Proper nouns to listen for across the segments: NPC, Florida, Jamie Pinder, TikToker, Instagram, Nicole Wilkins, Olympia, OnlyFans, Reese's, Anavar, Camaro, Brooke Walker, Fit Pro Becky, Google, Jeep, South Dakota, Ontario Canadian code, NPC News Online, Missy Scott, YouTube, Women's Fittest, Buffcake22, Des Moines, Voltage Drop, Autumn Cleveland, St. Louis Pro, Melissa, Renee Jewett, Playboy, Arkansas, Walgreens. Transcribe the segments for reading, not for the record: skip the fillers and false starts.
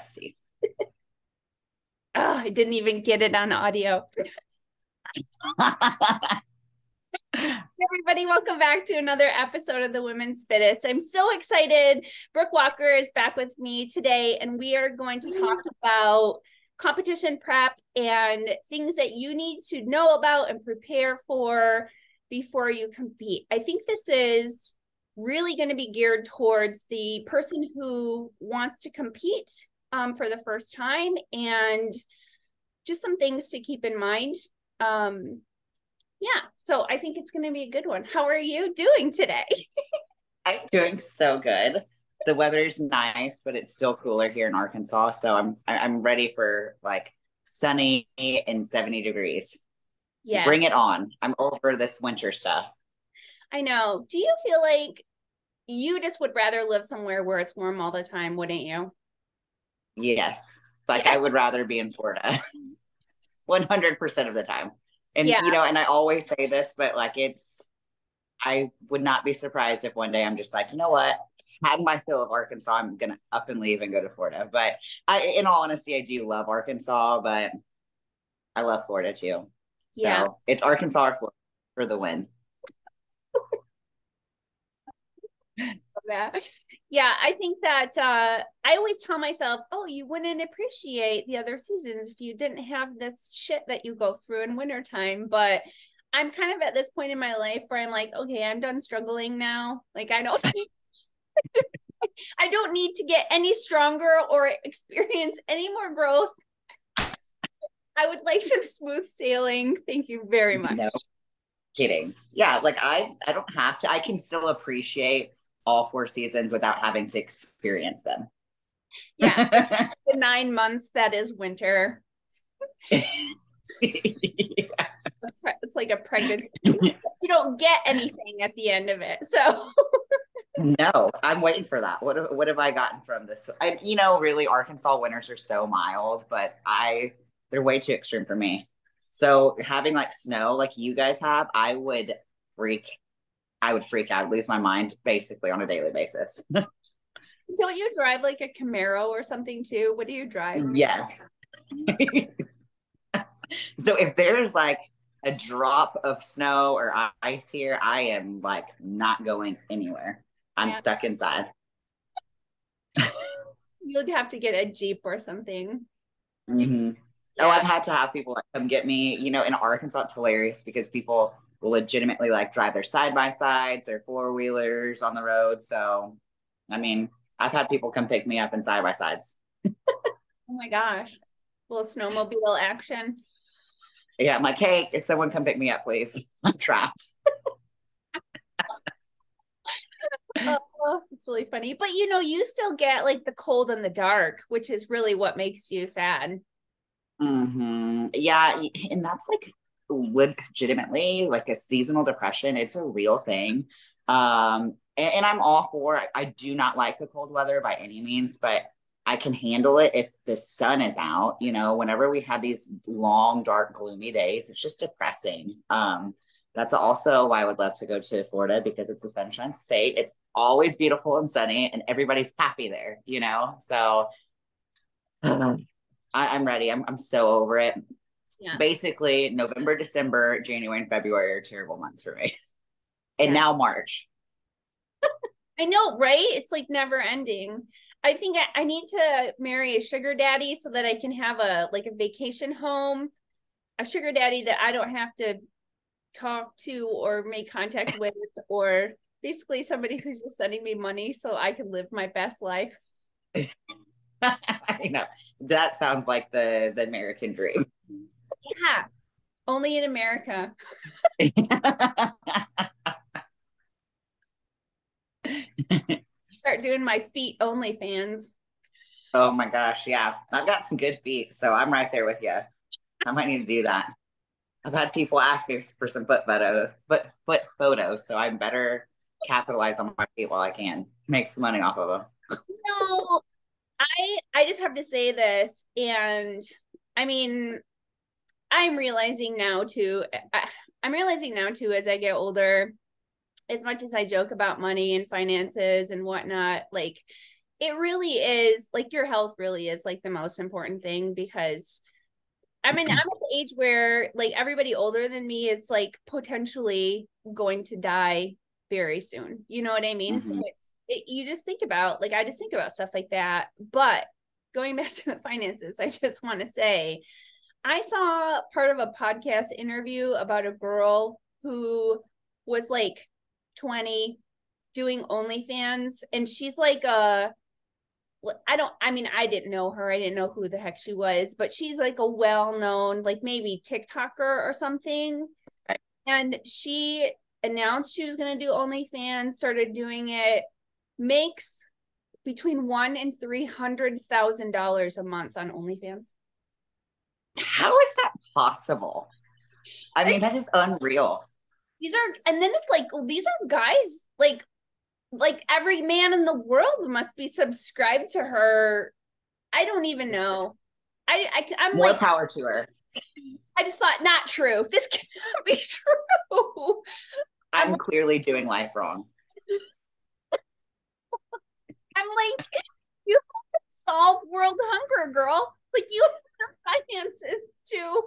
nasty. Oh, I didn't even get it on audio. Everybody, welcome back to another episode of the Women's Fittest. I'm so excited. Brooke Walker is back with me today, and we are going to talk about competition prep and things that you need to know about and prepare for before you compete. I think this is really going to be geared towards the person who wants to compete for the first time, and just some things to keep in mind. Yeah, so I think it's going to be a good one. How are you doing today? I'm doing so good. The weather's nice, but it's still cooler here in Arkansas, so I'm ready for like sunny and 70 degrees. Yeah, bring it on. I'm over this winter stuff. I know. Do you feel like you just would rather live somewhere where it's warm all the time, wouldn't you? Yes. It's like, yes. I would rather be in Florida 100% of the time. And, yeah, you know, and I always say this, but like, I would not be surprised if one day I'm just like, you know what, had my fill of Arkansas, I'm going to up and leave and go to Florida. But in all honesty, I do love Arkansas, but I love Florida too. So yeah, it's Arkansas or Florida for the win. That. Yeah, I think that I always tell myself, oh, you wouldn't appreciate the other seasons if you didn't have this shit that you go through in wintertime. But I'm kind of at this point in my life where I'm like, okay, I'm done struggling now. Like, I don't need to get any stronger or experience any more growth. I would like some smooth sailing. Thank you very much. No kidding. Yeah, like I don't have to. I can still appreciate all four seasons without having to experience them. Yeah. The 9 months that is winter. Yeah. It's like a pregnancy. You don't get anything at the end of it. So no, I'm waiting for that. What have I gotten from this? You know, really, Arkansas winters are so mild, but they're way too extreme for me. So having like snow like you guys have, I would freak out, lose my mind basically on a daily basis. Don't you drive like a Camaro or something too? What do you drive? Yes. So if there's like a drop of snow or ice here, I am like not going anywhere. I'm stuck inside. You'd have to get a Jeep or something. Mm-hmm. Yeah. Oh, I've had to have people like come get me. You know, in Arkansas, it's hilarious because people legitimately like drive their side-by-sides, their four-wheelers on the road. So, I mean, I've had people come pick me up in side-by-sides. Oh my gosh. A little snowmobile action. Yeah, I'm like, hey, if someone come pick me up, please. I'm trapped. It's really funny. But, you know, you still get like the cold and the dark, which is really what makes you sad. Mm-hmm. Yeah, and that's like legitimately like a seasonal depression. It's a real thing. And I'm all for it. I do not like the cold weather by any means, but I can handle it if the sun is out. You know, whenever we have these long, dark, gloomy days, it's just depressing. That's also why I would love to go to Florida, because it's a sunshine state. It's always beautiful and sunny and everybody's happy there, you know? So I'm ready. I'm so over it. Yeah. Basically, November, December, January, and February are terrible months for me. And now March. I know, right? It's like never ending. I think I need to marry a sugar daddy so that I can have a vacation home, a sugar daddy that I don't have to talk to or make contact with, or basically somebody who's just sending me money so I can live my best life. I know. That sounds like the American dream. Yeah, only in America. Start doing my feet OnlyFans. Oh my gosh, yeah. I've got some good feet, so I'm right there with you. I might need to do that. I've had people ask me for some foot photos, so I better capitalize on my feet while I can. Make some money off of them. No, I just have to say this, and I mean, I'm realizing now too, as I get older, as much as I joke about money and finances and whatnot, like it really is like your health really is like the most important thing, because I mean, I'm at the age where like everybody older than me is like potentially going to die very soon. You know what I mean? Mm-hmm. So you just think about like, I just think about stuff like that. But going back to the finances, I just want to say, I saw part of a podcast interview about a girl who was like 20 doing OnlyFans, and she's like a, I didn't know her. I didn't know who the heck she was, but she's like a well-known, like maybe TikToker or something. Right. And she announced she was going to do OnlyFans, started doing it, makes between $100,000 and $300,000 a month on OnlyFans. How is that possible? I mean, that is unreal. These are guys like every man in the world must be subscribed to her. I don't even know. I'm more like, power to her. I just thought, not true. This cannot be true. I'm clearly doing life wrong. I'm like, you have to solve world hunger, girl. Like, you have the finances to.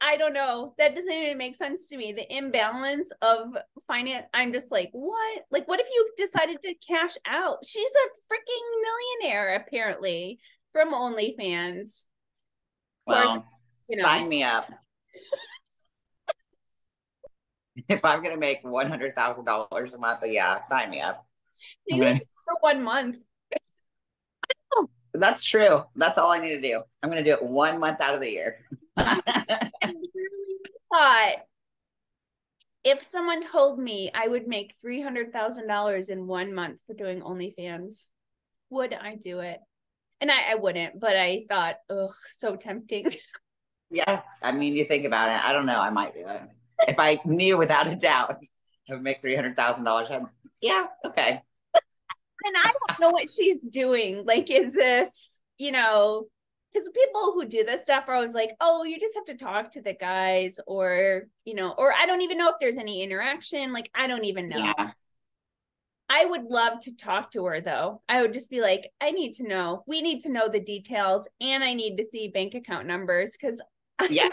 I don't know. That doesn't even make sense to me. The imbalance of finance. I'm just like, what? Like, what if you decided to cash out? She's a freaking millionaire, apparently, from OnlyFans. Well, wow. You know, sign me up. If I'm going to make $100,000 a month, yeah, sign me up. Maybe for 1 month. That's true. That's all I need to do. I'm going to do it 1 month out of the year. I really thought if someone told me I would make $300,000 in 1 month for doing OnlyFans, would I do it? And I wouldn't, but I thought, ugh, so tempting. Yeah. I mean, you think about it. I don't know. I might do it. If I knew without a doubt I would make $300,000. Yeah. Okay. And I don't know what she's doing. Like, is this, you know, because people who do this stuff are always like, oh, you just have to talk to the guys, or, you know, or I don't even know if there's any interaction. Like, I don't even know. Yeah. I would love to talk to her, though. I would just be like, I need to know. We need to know the details, and I need to see bank account numbers, because yeah,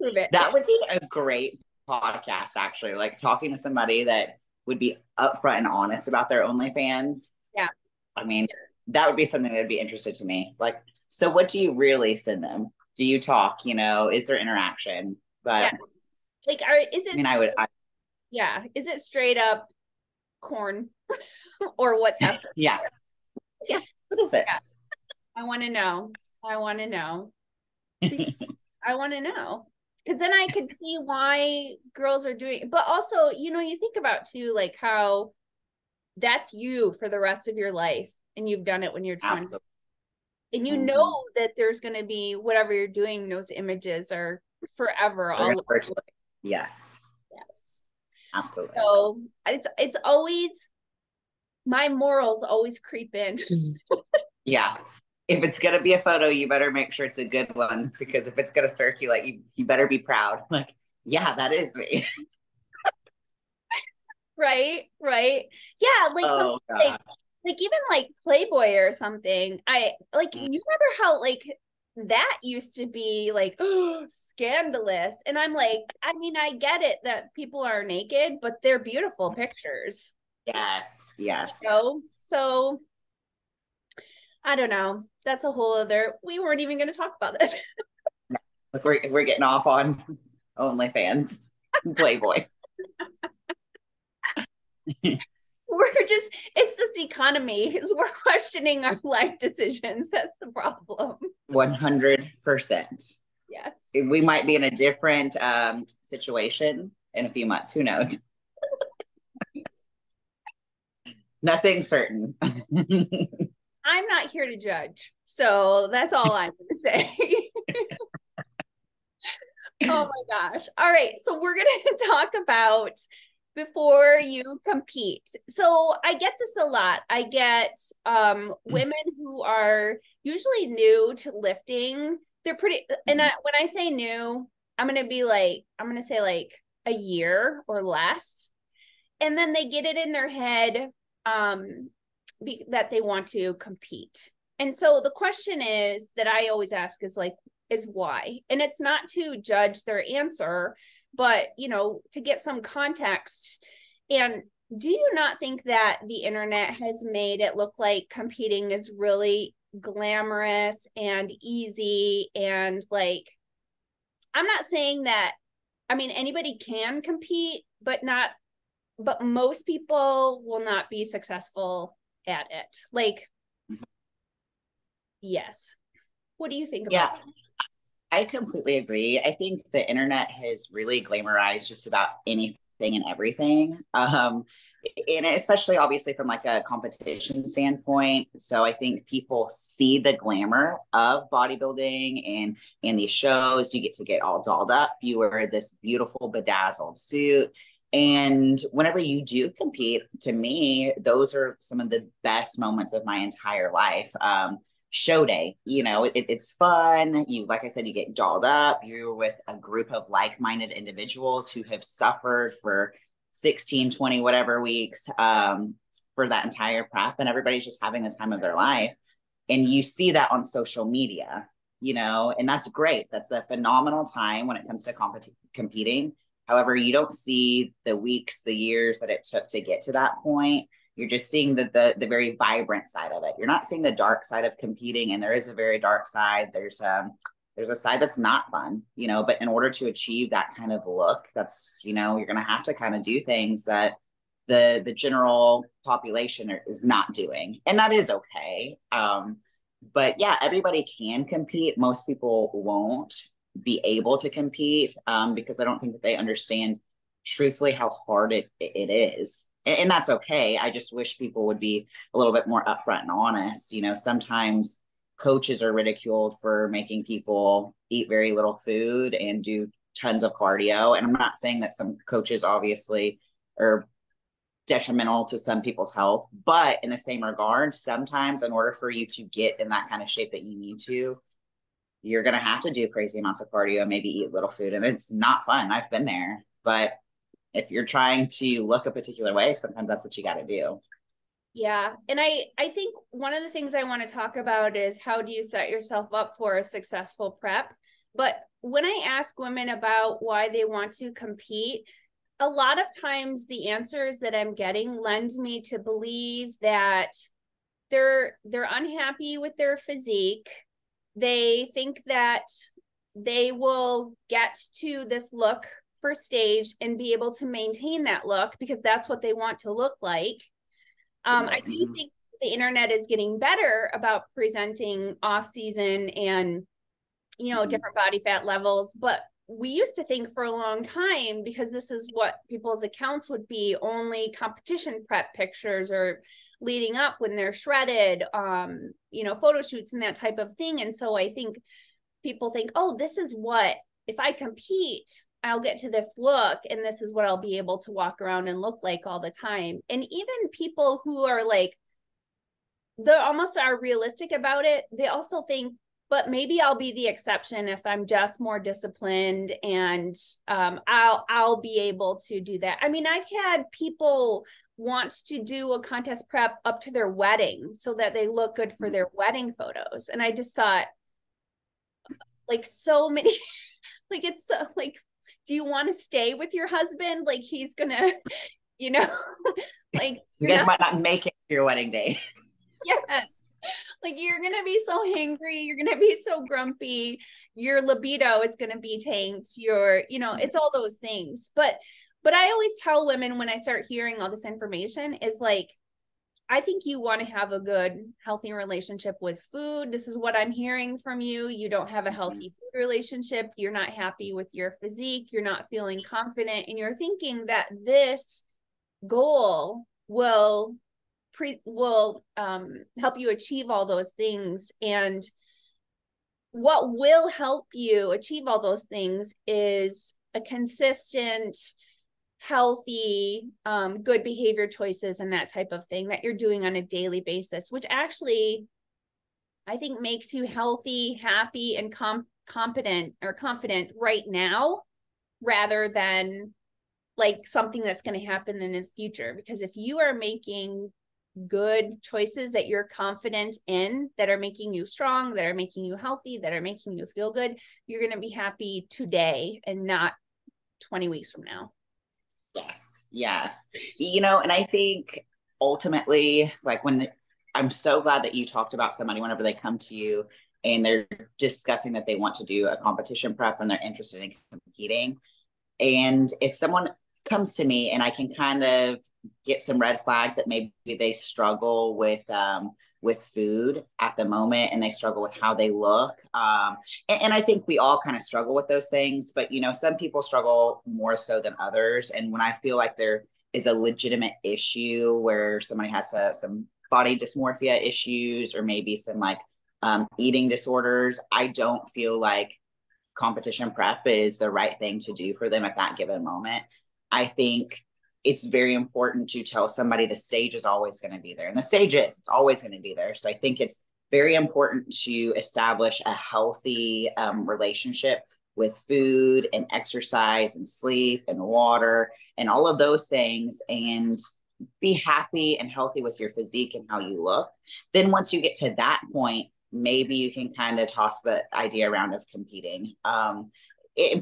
prove it. That would be a great podcast, actually, like talking to somebody that would be upfront and honest about their OnlyFans. Yeah. I mean, that would be something that would be interested to me. Like, so what do you really send them? Do you talk, you know, is there interaction? But yeah. Like, is it straight up corn or what's up? Yeah. Yeah. What is it? Yeah. I want to know. I want to know. Because then I could see why girls are doing it. But also, you know, you think about too, like how that's you for the rest of your life. And you've done it when you're 20. Absolutely. And you know that there's going to be whatever you're doing. Those images are forever. All over. Yes. Yes. Absolutely. So it's always, my morals always creep in. Yeah. If it's going to be a photo, you better make sure it's a good one, because if it's going to circulate, you better be proud. Like, yeah, that is me. Right. Yeah. Like, oh, something like even like Playboy or something. I like, you remember how like that used to be like, oh, scandalous. And I'm like, I mean, I get it that people are naked, but they're beautiful pictures. Yes. Yes. So I don't know. That's a whole other, we weren't even going to talk about this. Look, we're getting off on OnlyFans, Playboy. We're just, it's this economy. It's, we're questioning our life decisions. That's the problem. 100%. Yes. We might be in a different situation in a few months. Who knows? Nothing certain. I'm not here to judge. So that's all I'm going to say. Oh my gosh. All right. So we're going to talk about before you compete. So I get this a lot. I get women who are usually new to lifting. They're pretty, and when I say new, I'm going to say like a year or less. And then they get it in their head that they want to compete. And so the question is that I always ask is like, is why? And it's not to judge their answer, but, you know, to get some context. And do you not think that the internet has made it look like competing is really glamorous and easy? And like, I'm not saying that, I mean, anybody can compete, but most people will not be successful at it. Like, yes. What do you think about that? I completely agree. I think the internet has really glamorized just about anything and everything. And especially obviously from like a competition standpoint. So I think people see the glamour of bodybuilding and these shows. You get to get all dolled up. You wear this beautiful bedazzled suit. And whenever you do compete, to me, those are some of the best moments of my entire life. Show day, you know, it's fun. You, like I said, you get dolled up. You're with a group of like-minded individuals who have suffered for 16, 20, whatever weeks for that entire prep. And everybody's just having the time of their life. And you see that on social media, you know, and that's great. That's a phenomenal time when it comes to competing. However, you don't see the weeks, the years that it took to get to that point. You're just seeing the very vibrant side of it. You're not seeing the dark side of competing, and there is a very dark side. There's a side that's not fun, you know, but in order to achieve that kind of look, that's, you know, you're going to have to kind of do things that the general population is not doing. And that is okay. But yeah, everybody can compete. Most people won't be able to compete because I don't think that they understand truthfully how hard it is. And that's okay. I just wish people would be a little bit more upfront and honest. You know, sometimes coaches are ridiculed for making people eat very little food and do tons of cardio. And I'm not saying that some coaches obviously are detrimental to some people's health, but in the same regard, sometimes in order for you to get in that kind of shape that you need to, you're going to have to do crazy amounts of cardio and maybe eat little food. And it's not fun. I've been there. But if you're trying to look a particular way, sometimes that's what you got to do. Yeah. And I think one of the things I want to talk about is how do you set yourself up for a successful prep? But when I ask women about why they want to compete, a lot of times the answers that I'm getting lend me to believe that they're unhappy with their physique. They think that they will get to this look for stage and be able to maintain that look because that's what they want to look like. I do think the internet is getting better about presenting off season and, you know, different body fat levels. But we used to think for a long time, because this is what people's accounts would be, only competition prep pictures or leading up when they're shredded, you know, photo shoots and that type of thing. And so I think people think, oh, this is what, if I compete, I'll get to this look, and this is what I'll be able to walk around and look like all the time. And even people who are like, they almost are realistic about it. They also think, but maybe I'll be the exception if I'm just more disciplined, and I'll be able to do that. I mean, I've had people want to do a contest prep up to their wedding so that they look good for their wedding photos. And I just thought, like, so many, like, it's so, like, do you want to stay with your husband? Like, he's gonna, you know, like, you guys might not make it to your wedding day. Yes. Like, you're going to be so hangry. You're going to be so grumpy. Your libido is going to be tanked. Your, you know, it's all those things. But I always tell women when I start hearing all this information is like, I think you want to have a good, healthy relationship with food. This is what I'm hearing from you. You don't have a healthy food relationship. You're not happy with your physique. You're not feeling confident. And you're thinking that this goal will help you achieve all those things. And what will help you achieve all those things is a consistent, healthy, good behavior choices and that type of thing that you're doing on a daily basis, which actually I think makes you healthy, happy, and competent or confident right now, rather than like something that's going to happen in the future. Because if you are making good choices that you're confident in, that are making you strong, that are making you healthy, that are making you feel good, you're going to be happy today and not 20 weeks from now. Yes. Yes. You know, and I think ultimately, like when I'm so glad that you talked about somebody whenever they come to you and they're discussing that they want to do a competition prep and they're interested in competing. And if someone comes to me and I can kind of get some red flags that maybe they struggle with food at the moment and they struggle with how they look. And I think we all kind of struggle with those things, but you know, some people struggle more so than others. And when I feel like there is a legitimate issue where somebody has some body dysmorphia issues or maybe some like eating disorders, I don't feel like competition prep is the right thing to do for them at that given moment. I think it's very important to tell somebody the stage is always going to be there. And the stage is, it's always going to be there. So I think it's very important to establish a healthy relationship with food and exercise and sleep and water and all of those things, and be happy and healthy with your physique and how you look. Then once you get to that point, maybe you can kind of toss the idea around of competing. And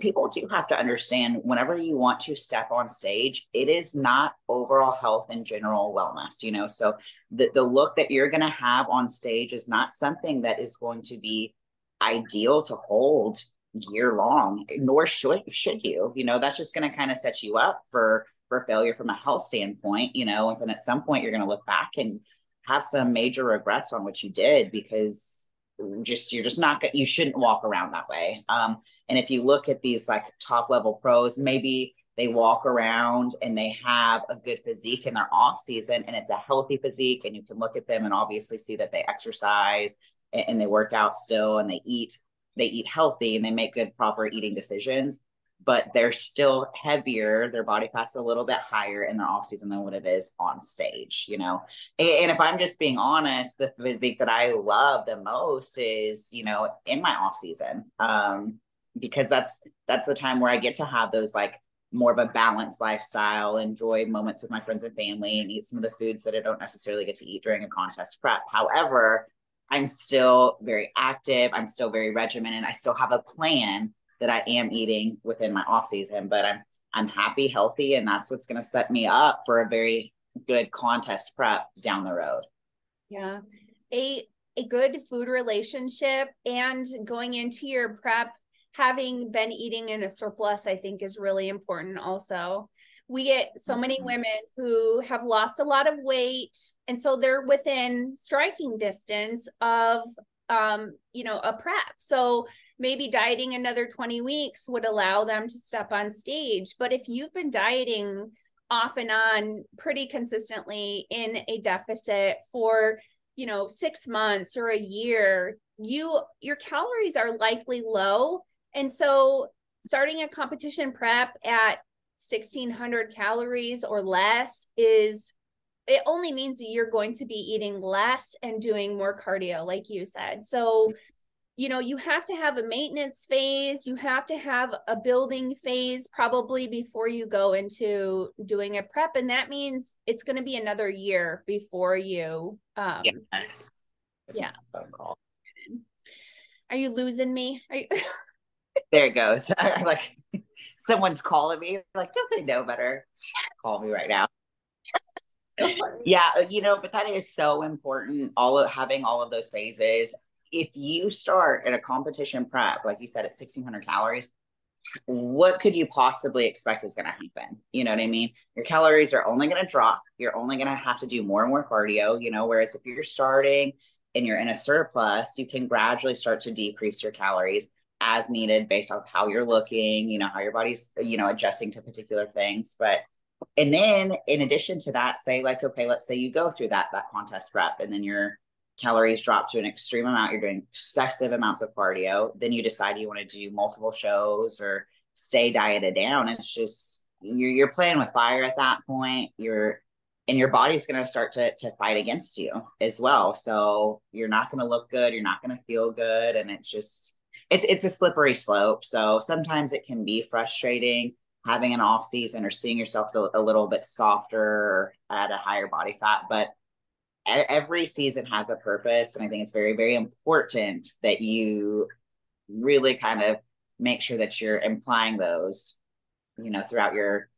people do have to understand, whenever you want to step on stage, it is not overall health and general wellness, you know? So the look that you're going to have on stage is not something that is going to be ideal to hold year long, nor should you, you know, that's just going to kind of set you up for failure from a health standpoint, you know, and then at some point you're going to look back and have some major regrets on what you did, because you shouldn't walk around that way. And if you look at these like top level pros, maybe they walk around and they have a good physique in their off season and it's a healthy physique, and you can look at them and obviously see that they exercise and they work out still, and they eat healthy and they make good, proper eating decisions, but they're still heavier. Their body fat's a little bit higher in their off season than what it is on stage, you know? And if I'm just being honest, the physique that I love the most is, you know, in my off season, because that's the time where I get to have those like more of a balanced lifestyle, enjoy moments with my friends and family, and eat some of the foods that I don't necessarily get to eat during a contest prep. However, I'm still very active. I'm still very regimented. I still have a plan that I am eating within my off season, but I'm happy, healthy, and that's what's going to set me up for a very good contest prep down the road. Yeah. A good food relationship and going into your prep, having been eating in a surplus, I think is really important also. We get so many women who have lost a lot of weight, and so they're within striking distance of you know, a prep. So maybe dieting another 20 weeks would allow them to step on stage. But if you've been dieting off and on pretty consistently in a deficit for, you know, 6 months or a year, your calories are likely low. And so starting a competition prep at 1600 calories or less it only means that you're going to be eating less and doing more cardio, like you said. So, you know, you have to have a maintenance phase. You have to have a building phase probably before you go into doing a prep. And that means it's going to be another year before you. Yes. Yeah. Are you losing me? There it goes. Like someone's calling me, like, don't they know better? Call me right now. Yeah, you know, but that is so important, having all of those phases. If you start at a competition prep, like you said, at 1600 calories, what could you possibly expect is going to happen? You know what I mean? Your calories are only going to drop. You're only going to have to do more and more cardio, you know, whereas if you're starting and you're in a surplus, you can gradually start to decrease your calories as needed based on how you're looking, you know, how your body's, you know, adjusting to particular things. And then in addition to that, say like, okay, let's say you go through that contest prep and then your calories drop to an extreme amount. You're doing excessive amounts of cardio. Then you decide you want to do multiple shows or stay dieted down. It's just, you're playing with fire at that point. And your body's going to start to fight against you as well. So you're not going to look good. You're not going to feel good. And it's a slippery slope. So sometimes it can be frustrating. having an off season or seeing yourself a little bit softer at a higher body fat, but every season has a purpose. And I think it's very, very important that you really kind of make sure that you're implying those, you know, throughout your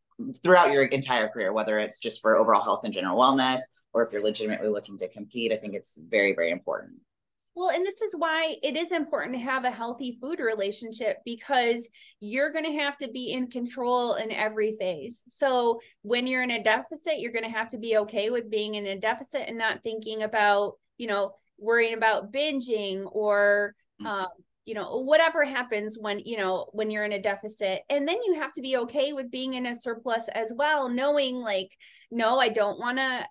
entire career, whether it's just for overall health and general wellness, or if you're legitimately looking to compete. I think it's very, very important. Well, and this is why it is important to have a healthy food relationship, because you're going to have to be in control in every phase. So when you're in a deficit, you're going to have to be okay with being in a deficit and not thinking about, you know, worrying about binging or, you know, whatever happens when, you know, when you're in a deficit. And then you have to be okay with being in a surplus as well, knowing like, no, I don't want to,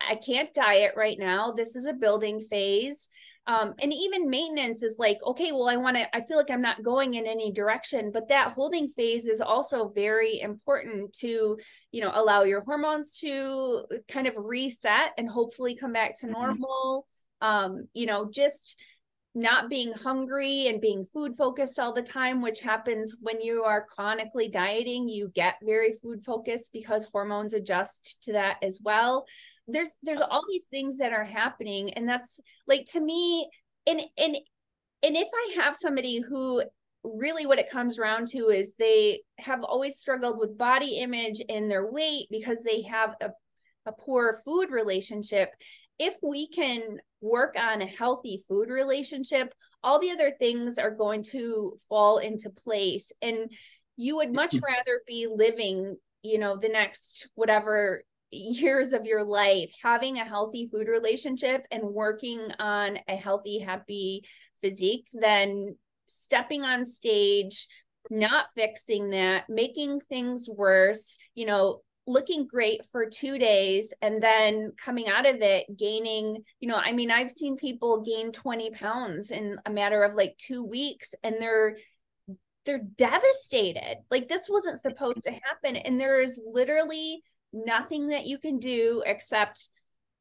I can't diet right now. This is a building phase. And even maintenance is like, okay, well, I feel like I'm not going in any direction, but that holding phase is also very important to, you know, allow your hormones to kind of reset and hopefully come back to normal. You know, just not being hungry and being food focused all the time, which happens when you are chronically dieting. You get very food focused because hormones adjust to that as well. There's all these things that are happening. And that's like, to me, and if I have somebody who really what it comes around to is they have always struggled with body image and their weight because they have a poor food relationship. If we can work on a healthy food relationship, all the other things are going to fall into place. And you would much rather be living, you know, the next whatever years of your life, having a healthy food relationship and working on a healthy, happy physique than stepping on stage, not fixing that, making things worse, you know, looking great for 2 days and then coming out of it gaining, you know, I mean, I've seen people gain 20 pounds in a matter of like 2 weeks and they're devastated. Like, this wasn't supposed to happen. And there is literally nothing that you can do except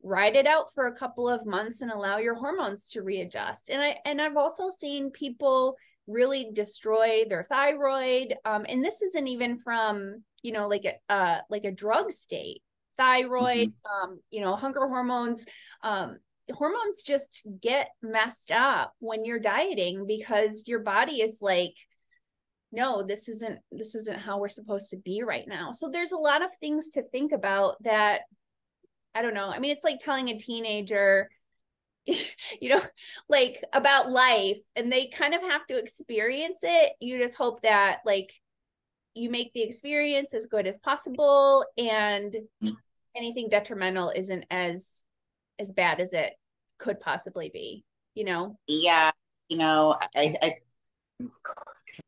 ride it out for a couple of months and allow your hormones to readjust. And I've also seen people really destroy their thyroid. And this isn't even from, you know, like a drug state, thyroid, you know, hunger hormones, hormones just get messed up when you're dieting because your body is like, no, this isn't how we're supposed to be right now. So there's a lot of things to think about that. I don't know. I mean, it's like telling a teenager, you know, like about life, and they kind of have to experience it. You just hope that like you make the experience as good as possible and anything detrimental isn't as bad as it could possibly be, you know? Yeah. You know, I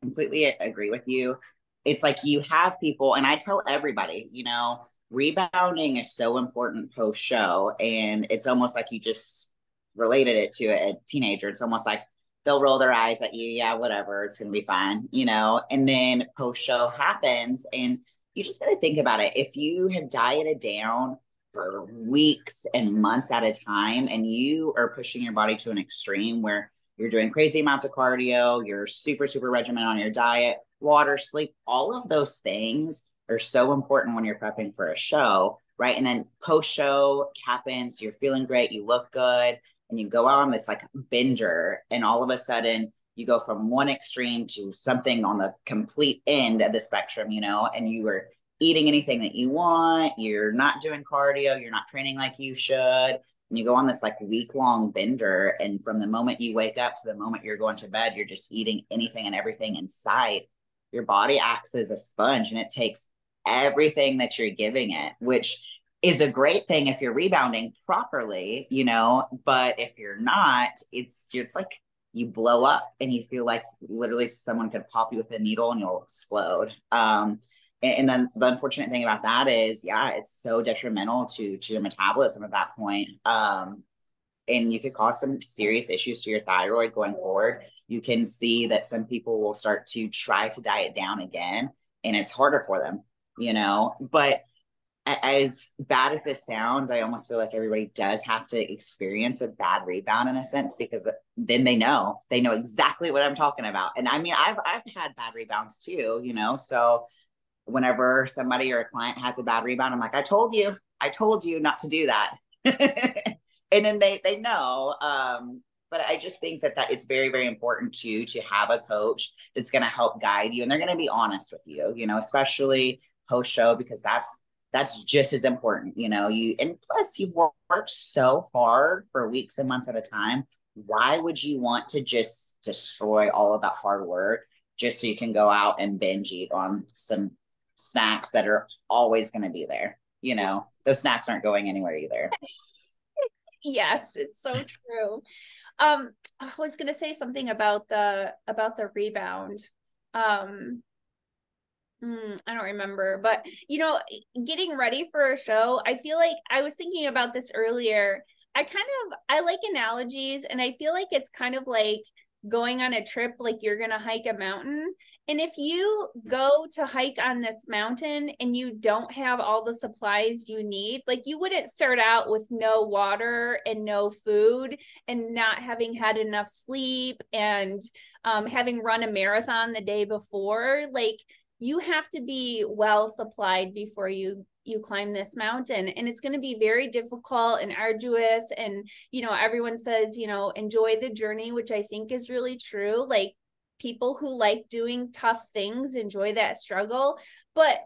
completely agree with you. It's like you have people, and I tell everybody, you know, rebounding is so important post show. And it's almost like you just related it to a teenager. It's almost like they'll roll their eyes at you. Yeah, whatever. It's going to be fine, you know? And then post show happens and you just got to think about it. If you have dieted down for weeks and months at a time and you are pushing your body to an extreme where you're doing crazy amounts of cardio, you're super, super regimented on your diet, water, sleep, all of those things are so important when you're prepping for a show, right? And then post-show happens, you're feeling great, you look good, and you go out on this like binger, and all of a sudden you go from one extreme to something on the complete end of the spectrum, you know, and you were eating anything that you want, you're not doing cardio, you're not training like you should. And you go on this like week-long bender, and from the moment you wake up to the moment you're going to bed, you're just eating anything and everything in sight. Your body acts as a sponge, and it takes everything that you're giving it, which is a great thing if you're rebounding properly, you know, but if you're not, it's like you blow up and you feel like literally someone could pop you with a needle and you'll explode. And then the unfortunate thing about that is, yeah, it's so detrimental to your metabolism at that point. And you could cause some serious issues to your thyroid going forward. You can see that some people will start to try to diet down again, and it's harder for them, you know. But as bad as this sounds, I almost feel like everybody does have to experience a bad rebound in a sense, because then they know exactly what I'm talking about. And I mean, I've had bad rebounds too, you know, so whenever somebody or a client has a bad rebound, I'm like, I told you not to do that. And then they know. But I just think that it's very, very important to have a coach that's going to help guide you. And they're going to be honest with you, especially post show, because that's just as important, and plus you've worked so hard for weeks and months at a time. Why would you want to just destroy all of that hard work just so you can go out and binge eat on some snacks that are always going to be there? Those snacks aren't going anywhere either. Yes, it's so true. I was going to say something about the rebound. I don't remember, but getting ready for a show, I feel like I was thinking about this earlier. I like analogies, and I feel like it's kind of like going on a trip, like you're going to hike a mountain. And if you go to hike on this mountain and you don't have all the supplies you need, like you wouldn't start out with no water and no food and not having had enough sleep and having run a marathon the day before. Like you have to be well supplied before you climb this mountain, and it's going to be very difficult and arduous. And, everyone says, enjoy the journey, which I think is really true. Like people who like doing tough things, enjoy that struggle, but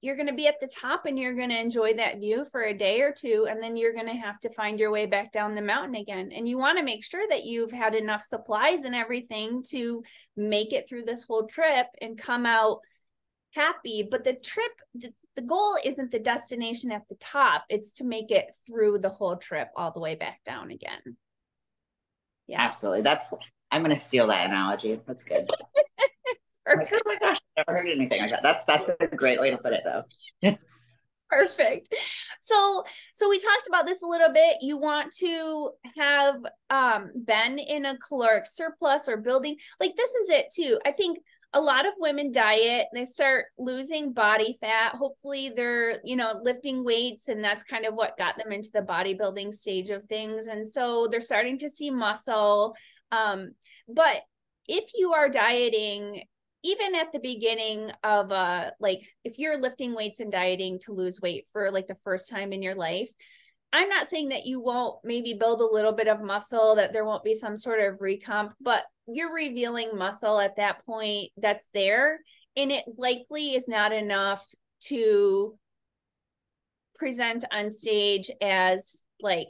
you're going to be at the top and you're going to enjoy that view for a day or two. And then you're going to have to find your way back down the mountain again. And you want to make sure that you've had enough supplies and everything to make it through this whole trip and come out happy. But the goal isn't the destination at the top. It's to make it through the whole trip all the way back down again. Yeah, absolutely. I'm going to steal that analogy. That's good. Like, oh my gosh, I've never heard anything like that. That's a great way to put it though. Perfect. So we talked about this a little bit. You want to have been in a caloric surplus or building. Like this is it too. I think a lot of women diet, they start losing body fat. Hopefully they're, lifting weights, and that's kind of what got them into the bodybuilding stage of things. And so they're starting to see muscle. But if you are dieting, even at the beginning of if you're lifting weights and dieting to lose weight for like the first time in your life, I'm not saying that you won't maybe build a little bit of muscle, that there won't be some sort of recomp, but you're revealing muscle at that point that's there, and it likely is not enough to present on stage as like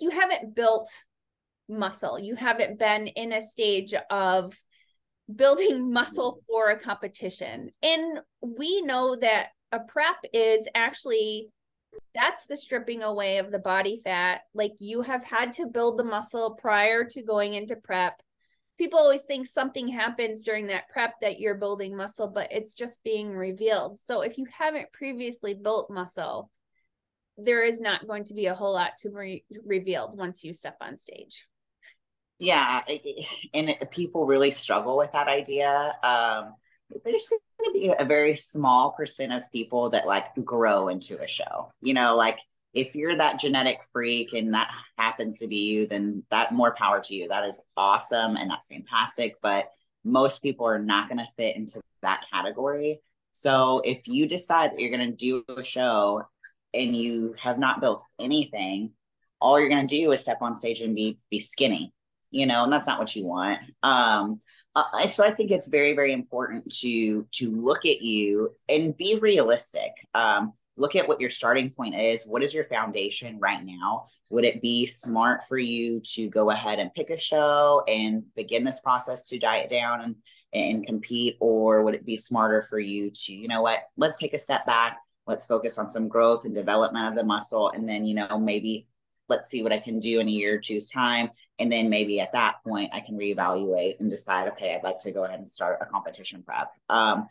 you haven't built muscle. You haven't been in a stage of building muscle for a competition. And we know that a prep is actually, that's the stripping away of the body fat. Like you have had to build the muscle prior to going into prep. People always think something happens during that prep that you're building muscle, but it's just being revealed. So if you haven't previously built muscle, there is not going to be a whole lot to be revealed once you step on stage. Yeah. And people really struggle with that idea. There's going to be a very small percent of people that grow into a show, if you're that genetic freak and that happens to be you, then that more power to you. That is awesome. And that's fantastic. But most people are not going to fit into that category. So if you decide that you're going to do a show and you have not built anything, all you're going to do is step on stage and be skinny, and that's not what you want. So I think it's very, very important to look at you and be realistic. Look at what your starting point is. What is your foundation right now? Would it be smart for you to go ahead and pick a show and begin this process to diet down and compete? Or would it be smarter for you to, let's take a step back. Let's focus on some growth and development of the muscle. And then, maybe let's see what I can do in a year or two's time. And then maybe at that point I can reevaluate and decide, okay, I'd like to go ahead and start a competition prep. And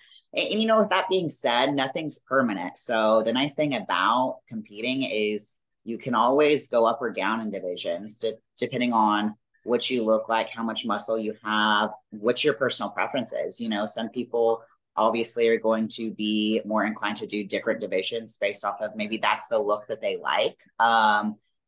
with that being said, nothing's permanent. So the nice thing about competing is you can always go up or down in divisions depending on what you look like, how much muscle you have, what your personal preference is. Some people obviously are going to be more inclined to do different divisions based off of maybe that's the look that they like.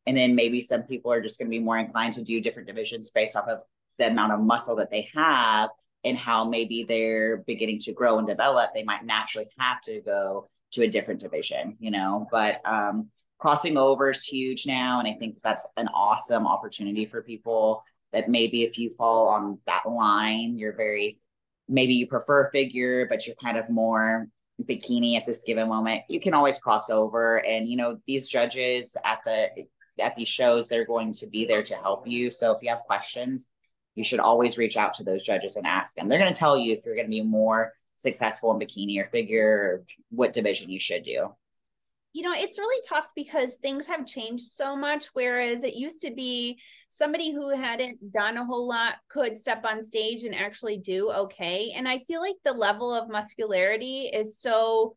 And then maybe some people are just going to be more inclined to do different divisions based off of the amount of muscle that they have and how maybe they're beginning to grow and develop, they might naturally have to go to a different division, you know, but crossing over is huge now. And I think that's an awesome opportunity for people that maybe if you fall on that line, you're very, maybe you prefer figure, but you're kind of more bikini at this given moment, you can always cross over. And, you know, these judges at these shows, they're going to be there to help you. So if you have questions, you should always reach out to those judges and ask them. They're going to tell you if you're going to be more successful in bikini or figure, or what division you should do. You know, it's really tough because things have changed so much, whereas it used to be somebody who hadn't done a whole lot could step on stage and actually do okay. And I feel like the level of muscularity is so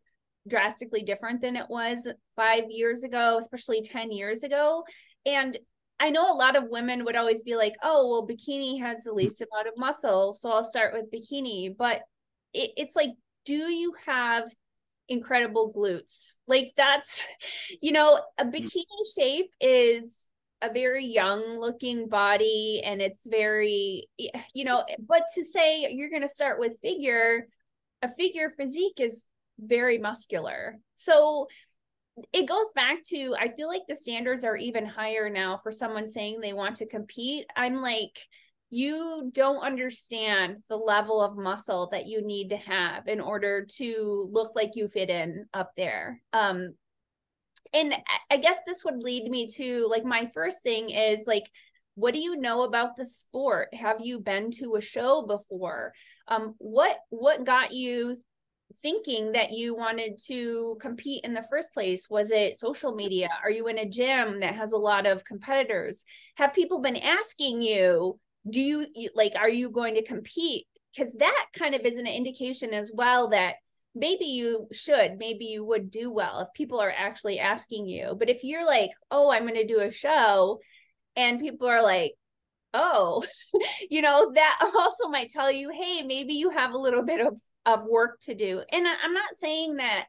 drastically different than it was 5 years ago, especially 10 years ago. And I know a lot of women would always be like, oh, well, bikini has the least amount of muscle, so I'll start with bikini. But it's like, do you have incredible glutes? Like, that's, you know, a bikini shape is a very young looking body, and it's very, you know, but to say you're going to start with figure, a figure physique is very muscular. So it goes back to, I feel like the standards are even higher now for someone saying they want to compete. I'm like, you don't understand the level of muscle that you need to have in order to look like you fit in up there. And I guess this would lead me to, like, my first thing is, like, what do you know about the sport? Have you been to a show before? What got you thinking that you wanted to compete in the first place? Was it social media? Are you in a gym that has a lot of competitors? Have people been asking you, do you, like, are you going to compete? Because that kind of is an indication as well that maybe you should, maybe you would do well if people are actually asking you. But if you're like, oh, I'm going to do a show, and people are like, oh, you know, that also might tell you, hey, maybe you have a little bit of work to do. And I'm not saying that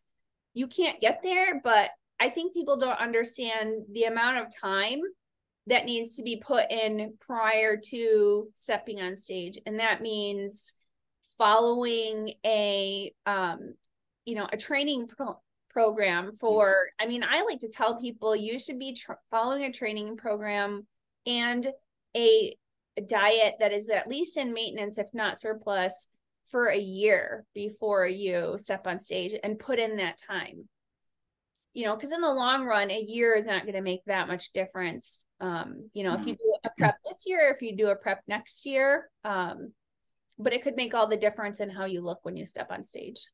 you can't get there, but I think people don't understand the amount of time that needs to be put in prior to stepping on stage. And that means following a, you know, a training program for, I mean, I like to tell people you should be following a training program and a diet that is at least in maintenance, if not surplus, for a year before you step on stage and put in that time. You know, because in the long run, a year is not going to make that much difference. You know, if you do a prep this year, if you do a prep next year, but it could make all the difference in how you look when you step on stage.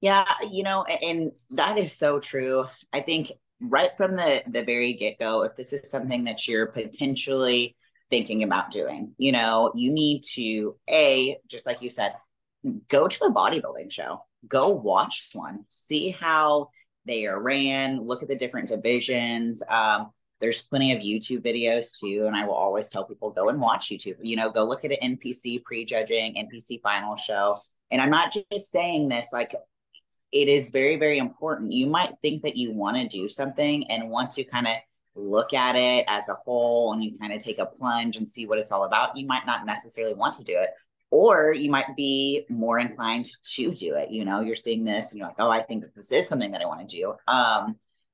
Yeah, you know, and that is so true. I think right from the very get-go, if this is something that you're potentially thinking about doing, you know, you need to, A, just like you said, go to a bodybuilding show, go watch one, see how they are ran, look at the different divisions. There's plenty of YouTube videos too. And I will always tell people, go and watch YouTube, you know, go look at an NPC pre-judging, NPC final show. And I'm not just saying this, like, it is very, very important. You might think that you want to do something, and once you kind of look at it as a whole and you kind of take a plunge and see what it's all about, you might not necessarily want to do it. Or you might be more inclined to do it. You know, you're seeing this and you're like, oh, I think that this is something that I want to do.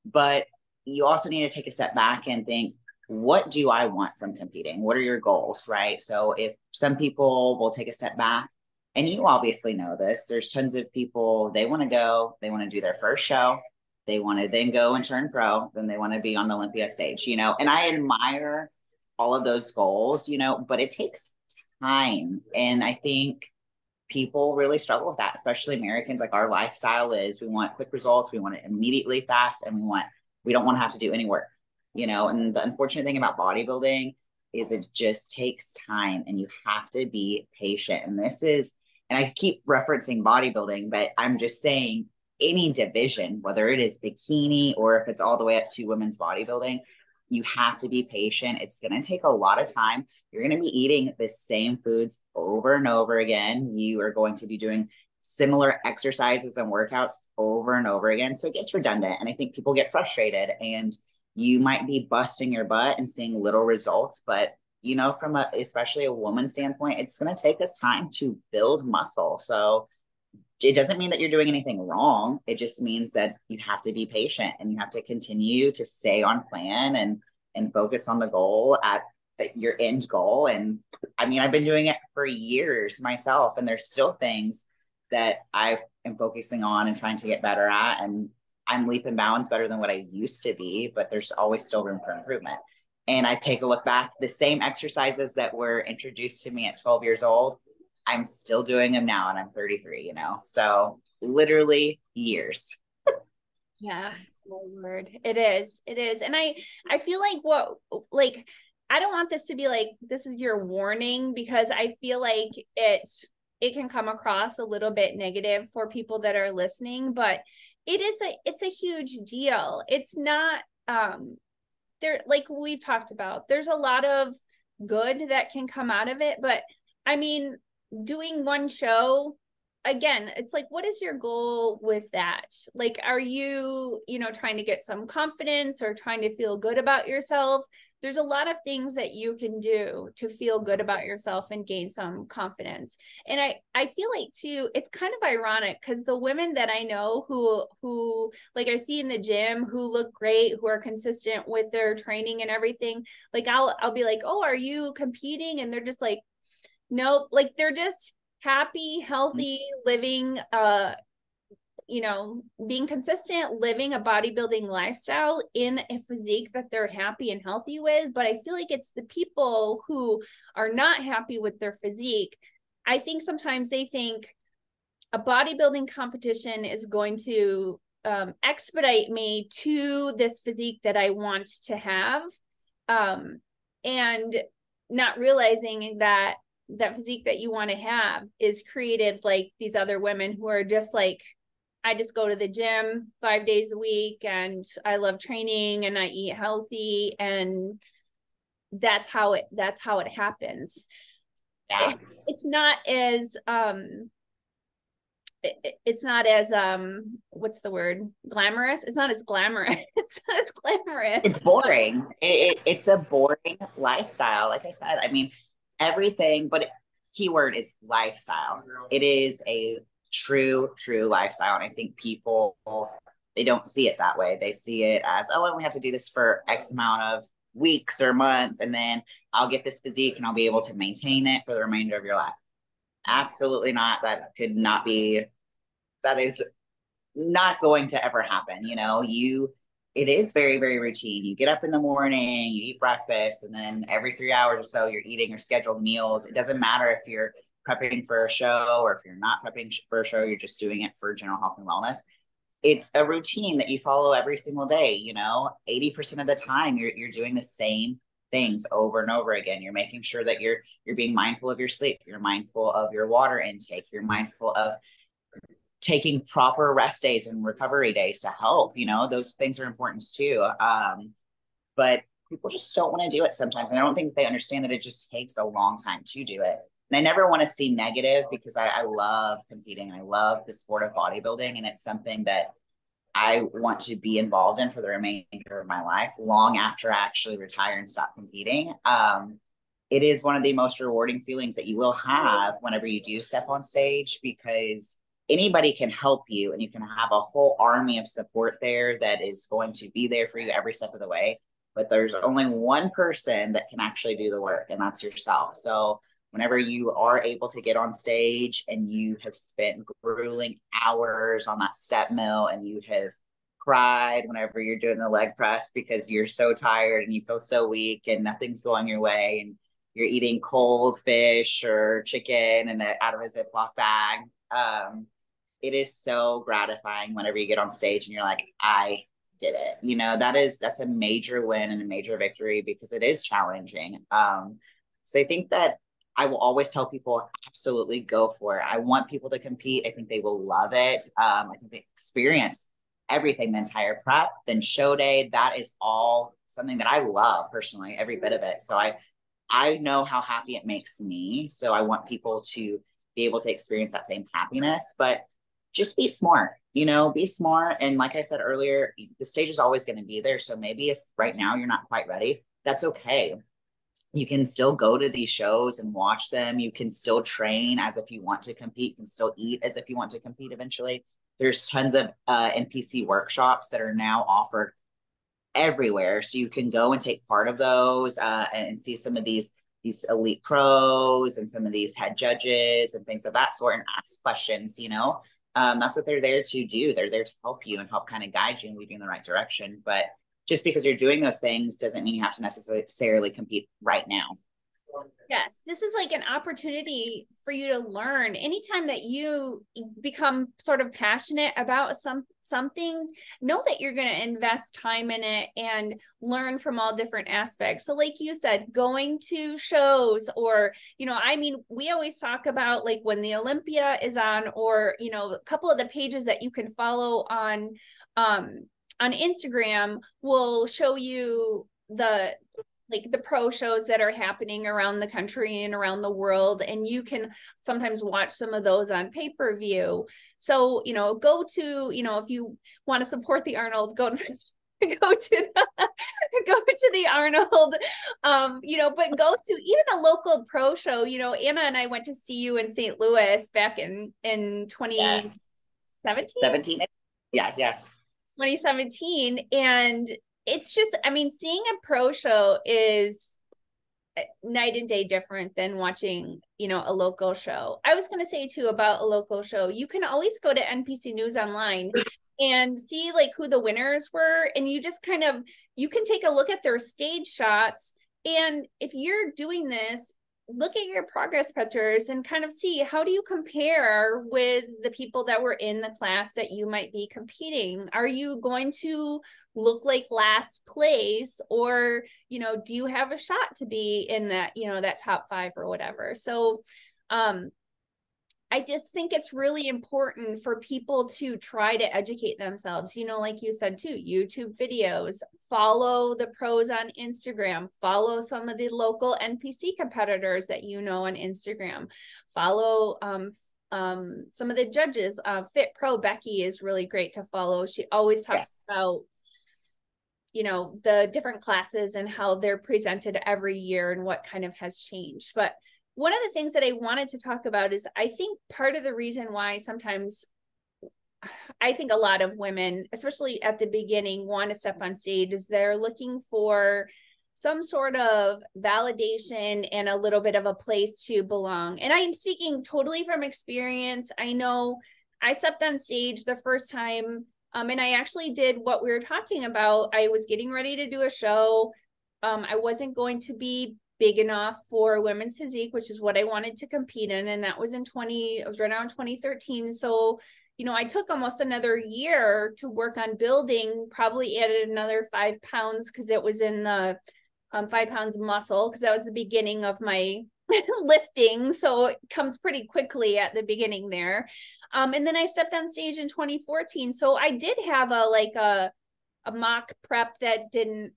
But you also need to take a step back and think, what do I want from competing? What are your goals, right? So if some people will take a step back, and you obviously know this, there's tons of people, they want to go, they want to do their first show, they want to then go and turn pro, then they want to be on the Olympia stage, you know, and I admire all of those goals, you know, but it takes time. And I think people really struggle with that, especially Americans. Like, our lifestyle is, we want quick results, we want it immediately, fast, and we don't want to have to do any work, you know. And the unfortunate thing about bodybuilding is it just takes time, and you have to be patient. And this is, and I keep referencing bodybuilding, but I'm just saying any division, whether it is bikini or if it's all the way up to women's bodybuilding, you have to be patient. It's going to take a lot of time. You're going to be eating the same foods over and over again. You are going to be doing similar exercises and workouts over and over again. So it gets redundant. And I think people get frustrated, and you might be busting your butt and seeing little results, but you know, from a, especially a woman's standpoint, it's going to take us time to build muscle. So it doesn't mean that you're doing anything wrong. It just means that you have to be patient and you have to continue to stay on plan and focus on the goal at your end goal. And I mean, I've been doing it for years myself, and there's still things that I am focusing on and trying to get better at. And I'm leap and bounds better than what I used to be, but there's always still room for improvement. And I take a look back, the same exercises that were introduced to me at 12 years old, I'm still doing them now, and I'm 33, you know, so literally years. Yeah, my word. It is. And I feel like I don't want this to be like, this is your warning, because I feel like it can come across a little bit negative for people that are listening, but it's a huge deal. It's not, there, like we've talked about, there's a lot of good that can come out of it. But I mean, doing one show, again, it's like, what is your goal with that? Like, are you, you know, trying to get some confidence or trying to feel good about yourself? There's a lot of things that you can do to feel good about yourself and gain some confidence. And I feel like too, it's kind of ironic, because the women that I know who like I see in the gym, who look great, who are consistent with their training and everything, like I'll be like, oh, are you competing? And they're just like, nope. Like, they're just happy, healthy, living, you know, being consistent, living a bodybuilding lifestyle in a physique that they're happy and healthy with. But I feel like it's the people who are not happy with their physique. I think sometimes they think a bodybuilding competition is going to expedite me to this physique that I want to have. And not realizing that that physique that you want to have is created like these other women who are just like, I just go to the gym 5 days a week and I love training and I eat healthy. And that's how it happens. Yeah. It's not as, what's the word? Glamorous. It's not as glamorous. It's boring. It's a boring lifestyle. Like I said, I mean, everything, but keyword is lifestyle. It is a true lifestyle. And I think people, they don't see it that way. They see it as, oh, I only have to do this for X amount of weeks or months, and then I'll get this physique and I'll be able to maintain it for the remainder of your life. Absolutely not. That could not be, that is not going to ever happen. You know, it is very, very routine. You get up in the morning, you eat breakfast, and then every 3 hours or so you're eating your scheduled meals. It doesn't matter if you're prepping for a show or if you're not prepping for a show, you're just doing it for general health and wellness. It's a routine that you follow every single day. You know, 80% of the time you're doing the same things over and over again. You're making sure that you're being mindful of your sleep, you're mindful of your water intake, you're mindful of taking proper rest days and recovery days to help, you know, those things are important too. But people just don't want to do it sometimes. And I don't think they understand that it just takes a long time to do it. And I never want to see negative, because I love competing. I love the sport of bodybuilding. And it's something that I want to be involved in for the remainder of my life, long after I actually retire and stop competing. It is one of the most rewarding feelings that you will have whenever you do step on stage, because anybody can help you, and you can have a whole army of support there that is going to be there for you every step of the way. But there's only one person that can actually do the work, and that's yourself. So whenever you are able to get on stage and you have spent grueling hours on that step mill, and you have cried whenever you're doing the leg press because you're so tired and you feel so weak and nothing's going your way, and you're eating cold fish or chicken and out of a Ziploc bag, it is so gratifying whenever you get on stage and you're like, I did it. You know, that's a major win and a major victory, because it is challenging. So I think that I will always tell people, absolutely go for it. I want people to compete. I think they will love it. I think they experience everything, the entire prep, then show day. That is all something that I love personally, every bit of it. So I know how happy it makes me. So I want people to be able to experience that same happiness, but just be smart, you know, be smart. And like I said earlier, the stage is always going to be there. So maybe if right now you're not quite ready, that's okay. You can still go to these shows and watch them. You can still train as if you want to compete. You can still eat as if you want to compete eventually. There's tons of NPC workshops that are now offered everywhere. So you can go and take part of those and see some of these elite pros and some of these head judges and things of that sort, and ask questions, you know. That's what they're there to do. They're there to help you and help kind of guide you and lead you in the right direction. But just because you're doing those things doesn't mean you have to necessarily compete right now. Yes, this is like an opportunity for you to learn. Anytime that you become sort of passionate about something, know that you're going to invest time in it and learn from all different aspects. So like you said, going to shows, or, you know, I mean, we always talk about like when the Olympia is on, or, you know, a couple of the pages that you can follow on Instagram will show you the pro shows that are happening around the country and around the world. And you can sometimes watch some of those on pay-per-view. So, you know, go to, you know, if you want to support the Arnold, go to the Arnold, you know, but go to even a local pro show. You know, Anna and I went to see you in St. Louis back in 2017. Yes. 17. Yeah. 2017. And it's just, I mean, seeing a pro show is night and day different than watching, you know, a local show. I was going to say too about a local show, you can always go to NPC News Online and see like who the winners were. And you just kind of, you can take a look at their stage shots. And if you're doing this, look at your progress pictures and kind of see, how do you compare with the people that were in the class that you might be competing? Are you going to look like last place, or, you know, do you have a shot to be in that, you know, that top 5 or whatever? So, I just think it's really important for people to try to educate themselves. You know, like you said too, YouTube videos, follow the pros on Instagram, follow some of the local NPC competitors that you know on Instagram, follow some of the judges. Fit Pro Becky is really great to follow. She always talks about, you know, the different classes and how they're presented every year and what kind of has changed. But one of the things that I wanted to talk about is, I think part of the reason why sometimes I think a lot of women, especially at the beginning, want to step on stage is they're looking for some sort of validation and a little bit of a place to belong. And I am speaking totally from experience. I know I stepped on stage the first time, and I actually did what we were talking about. I was getting ready to do a show. I wasn't going to be big enough for women's physique, which is what I wanted to compete in. And that was right around 2013. So, you know, I took almost another year to work on building, probably added another 5 pounds because it was in the 5 pounds of muscle, because that was the beginning of my lifting. So it comes pretty quickly at the beginning there. And then I stepped on stage in 2014. So I did have a mock prep that didn't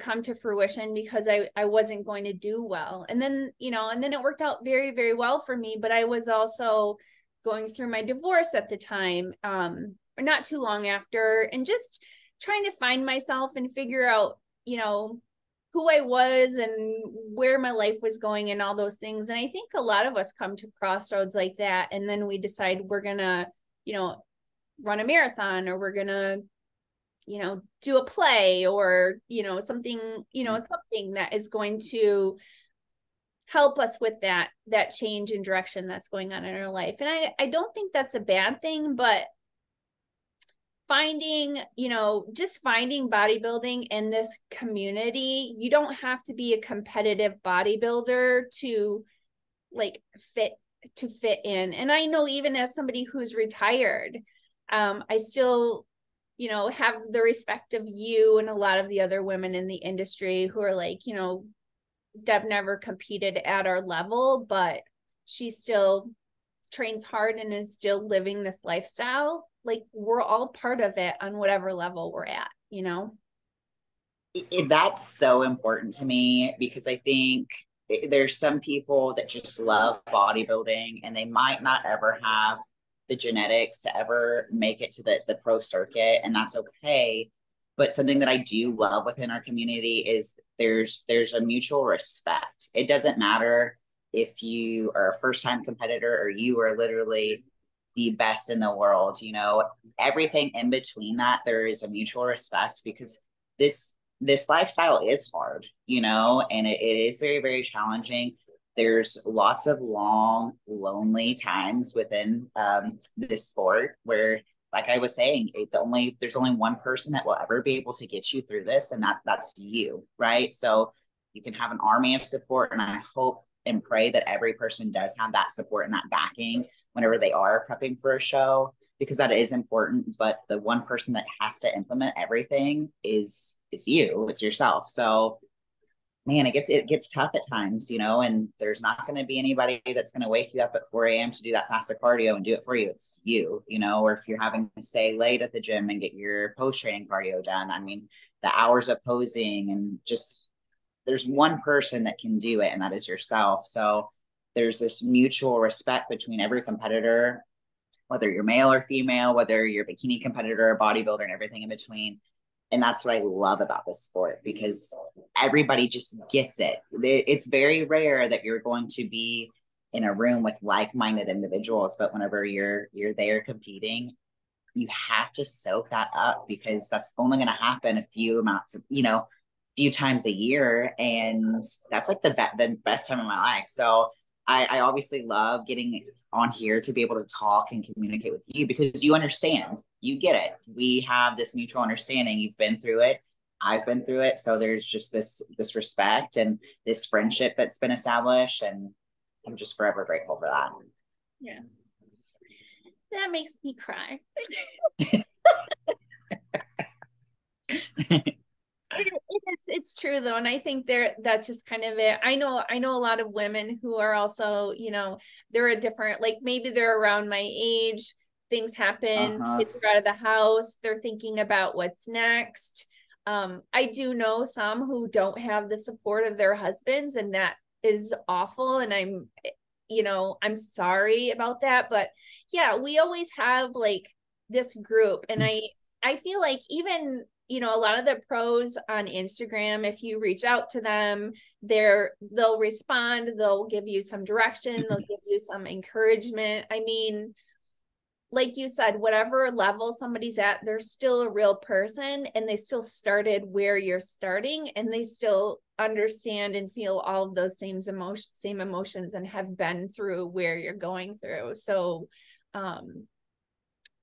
come to fruition because I wasn't going to do well. And then, you know, and then it worked out very, very well for me, but I was also going through my divorce at the time, or not too long after, and just trying to find myself and figure out, you know, who I was and where my life was going and all those things. And I think a lot of us come to crossroads like that. And then we decide we're going to, you know, run a marathon, or we're going to, you know, do a play, or, you know, something that is going to help us with that change in direction that's going on in our life. And I don't think that's a bad thing, but finding bodybuilding in this community, you don't have to be a competitive bodybuilder to like fit in. And I know even as somebody who's retired, I still, you know, have the respect of you and a lot of the other women in the industry who are like, you know, Deb never competed at our level, but she still trains hard and is still living this lifestyle. Like, we're all part of it on whatever level we're at, you know? That's so important to me, because I think there's some people that just love bodybuilding and they might not ever have the genetics to ever make it to the pro circuit, and that's okay. But something that I do love within our community is there's a mutual respect. It doesn't matter if you are a first-time competitor or you are literally the best in the world, you know, everything in between that, there is a mutual respect, because this lifestyle is hard, you know, and it is very, very challenging. There's lots of long, lonely times within this sport where, like I was saying, there's only one person that will ever be able to get you through this, and that's you, right? So you can have an army of support, and I hope and pray that every person does have that support and that backing whenever they are prepping for a show, because that is important. But the one person that has to implement everything is you, it's yourself. So man, it gets tough at times, you know, and there's not going to be anybody that's going to wake you up at 4 a.m. to do that faster cardio and do it for you. It's you, you know, or if you're having to stay late at the gym and get your post-training cardio done. I mean, the hours of posing and just, there's one person that can do it, and that is yourself. So there's this mutual respect between every competitor, whether you're male or female, whether you're a bikini competitor or bodybuilder and everything in between. And that's what I love about this sport, because everybody just gets it. It's very rare that you're going to be in a room with like-minded individuals, but whenever you're there competing, you have to soak that up, because that's only going to happen a few times a year. And that's like the best time of my life. So I obviously love getting on here to be able to talk and communicate with you, because you understand, you get it. We have this mutual understanding. You've been through it. I've been through it. So there's just this respect and this friendship that's been established. And I'm just forever grateful for that. Yeah. That makes me cry. It's true though. And I think that's just kind of it. I know a lot of women who are also, you know, they're a different, like maybe they're around my age, things happen, kids are out of the house, they're thinking about what's next. I do know some who don't have the support of their husbands, and that is awful. And I'm sorry about that, but yeah, we always have like this group. And I feel like even, you know, a lot of the pros on Instagram, if you reach out to them, they'll respond, they'll give you some direction, they'll give you some encouragement. I mean, like you said, whatever level somebody's at, they're still a real person, and they still started where you're starting, and they still understand and feel all of those same emotions and have been through where you're going through. So,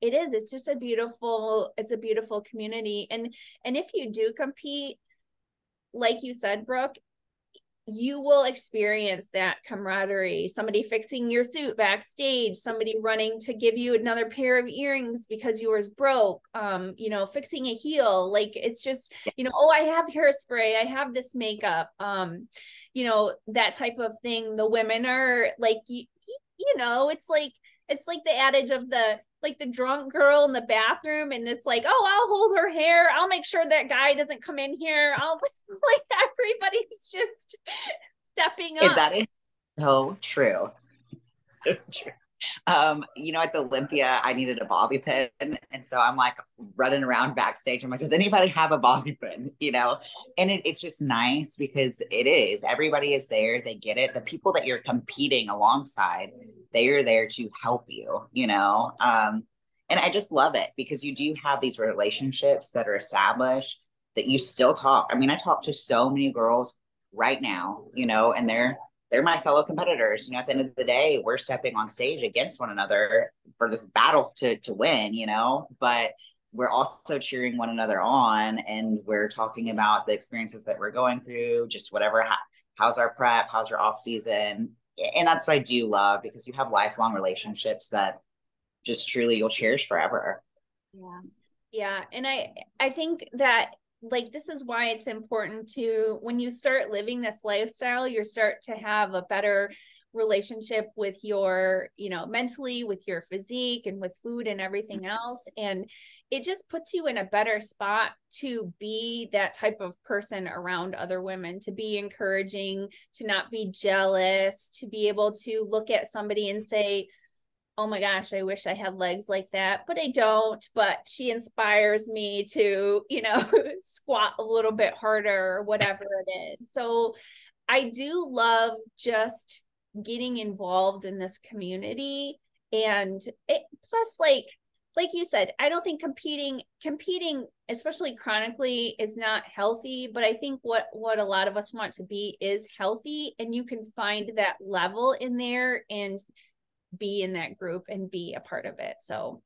it is. It's just a beautiful community. And if you do compete, like you said, Brooke, you will experience that camaraderie. Somebody fixing your suit backstage, somebody running to give you another pair of earrings because yours broke, you know, fixing a heel. Like, it's just, you know, oh, I have hairspray, I have this makeup, you know, that type of thing. The women are like, you know, it's like the adage of the drunk girl in the bathroom, and it's like, oh, I'll hold her hair, I'll make sure that guy doesn't come in here. I'll like, everybody's just stepping up. That is so true. So true. You know, at the Olympia, I needed a bobby pin. And so I'm like running around backstage. I'm like, does anybody have a bobby pin? You know, and it's just nice, because it is, everybody is there. They get it. The people that you're competing alongside, they are there to help you, you know? And I just love it, because you do have these relationships that are established that you still talk. I mean, I talk to so many girls right now, you know, and they're my fellow competitors. You know, at the end of the day, we're stepping on stage against one another for this battle to win, you know, but we're also cheering one another on, and we're talking about the experiences that we're going through, just whatever, how's our prep, how's your off season. And that's what I do love, because you have lifelong relationships that just truly you'll cherish forever. Yeah. Yeah. And I think that, like, this is why it's important to, when you start living this lifestyle, you start to have a better relationship with your, you know, mentally, with your physique, and with food and everything else. And it just puts you in a better spot to be that type of person around other women, to be encouraging, to not be jealous, to be able to look at somebody and say, oh my gosh, I wish I had legs like that, but I don't, but she inspires me to, you know, squat a little bit harder or whatever it is. So I do love just getting involved in this community. And it, plus, like you said, I don't think competing, especially chronically, is not healthy, but I think what a lot of us want to be is healthy, and you can find that level in there and be in that group and be a part of it. So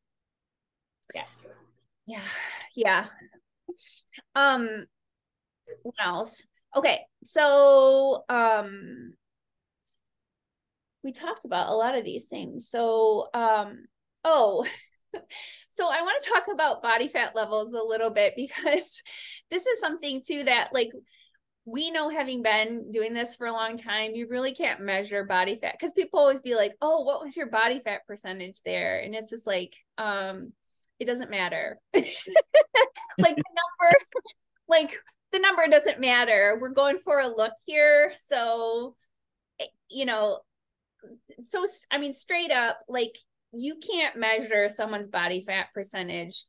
yeah. What else? Okay. So, we talked about a lot of these things. So, so I want to talk about body fat levels a little bit, because this is something too that, like, we know, having been doing this for a long time, you really can't measure body fat, because people always be like, oh, what was your body fat percentage there? And it's just like, it doesn't matter. like the number doesn't matter. We're going for a look here. So, you know, so, I mean, straight up, like, you can't measure someone's body fat percentage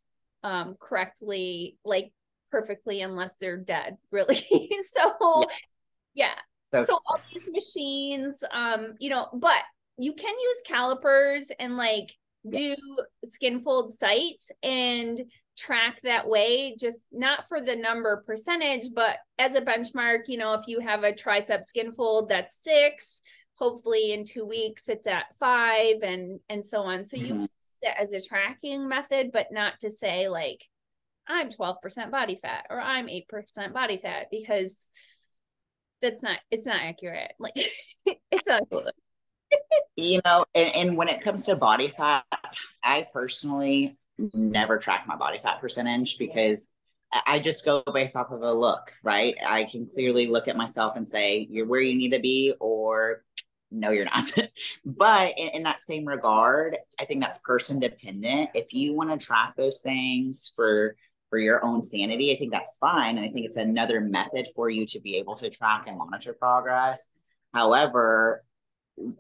correctly, like perfectly, unless they're dead, really. So all these machines, you know, but you can use calipers and like do skin fold sites and track that way, just not for the number percentage, but as a benchmark. You know, if you have a tricep skin fold that's 6, hopefully in 2 weeks it's at 5, and so on. So you use it as a tracking method, but not to say like, I'm 12% body fat or I'm 8% body fat, because it's not accurate. Like, it's not cool. You know, and when it comes to body fat, I personally never track my body fat percentage, because I just go based off of a look, right? I can clearly look at myself and say, you're where you need to be, or no, you're not. But in that same regard, I think that's person dependent. If you want to track those things for your own sanity, I think that's fine. And I think it's another method for you to be able to track and monitor progress. However,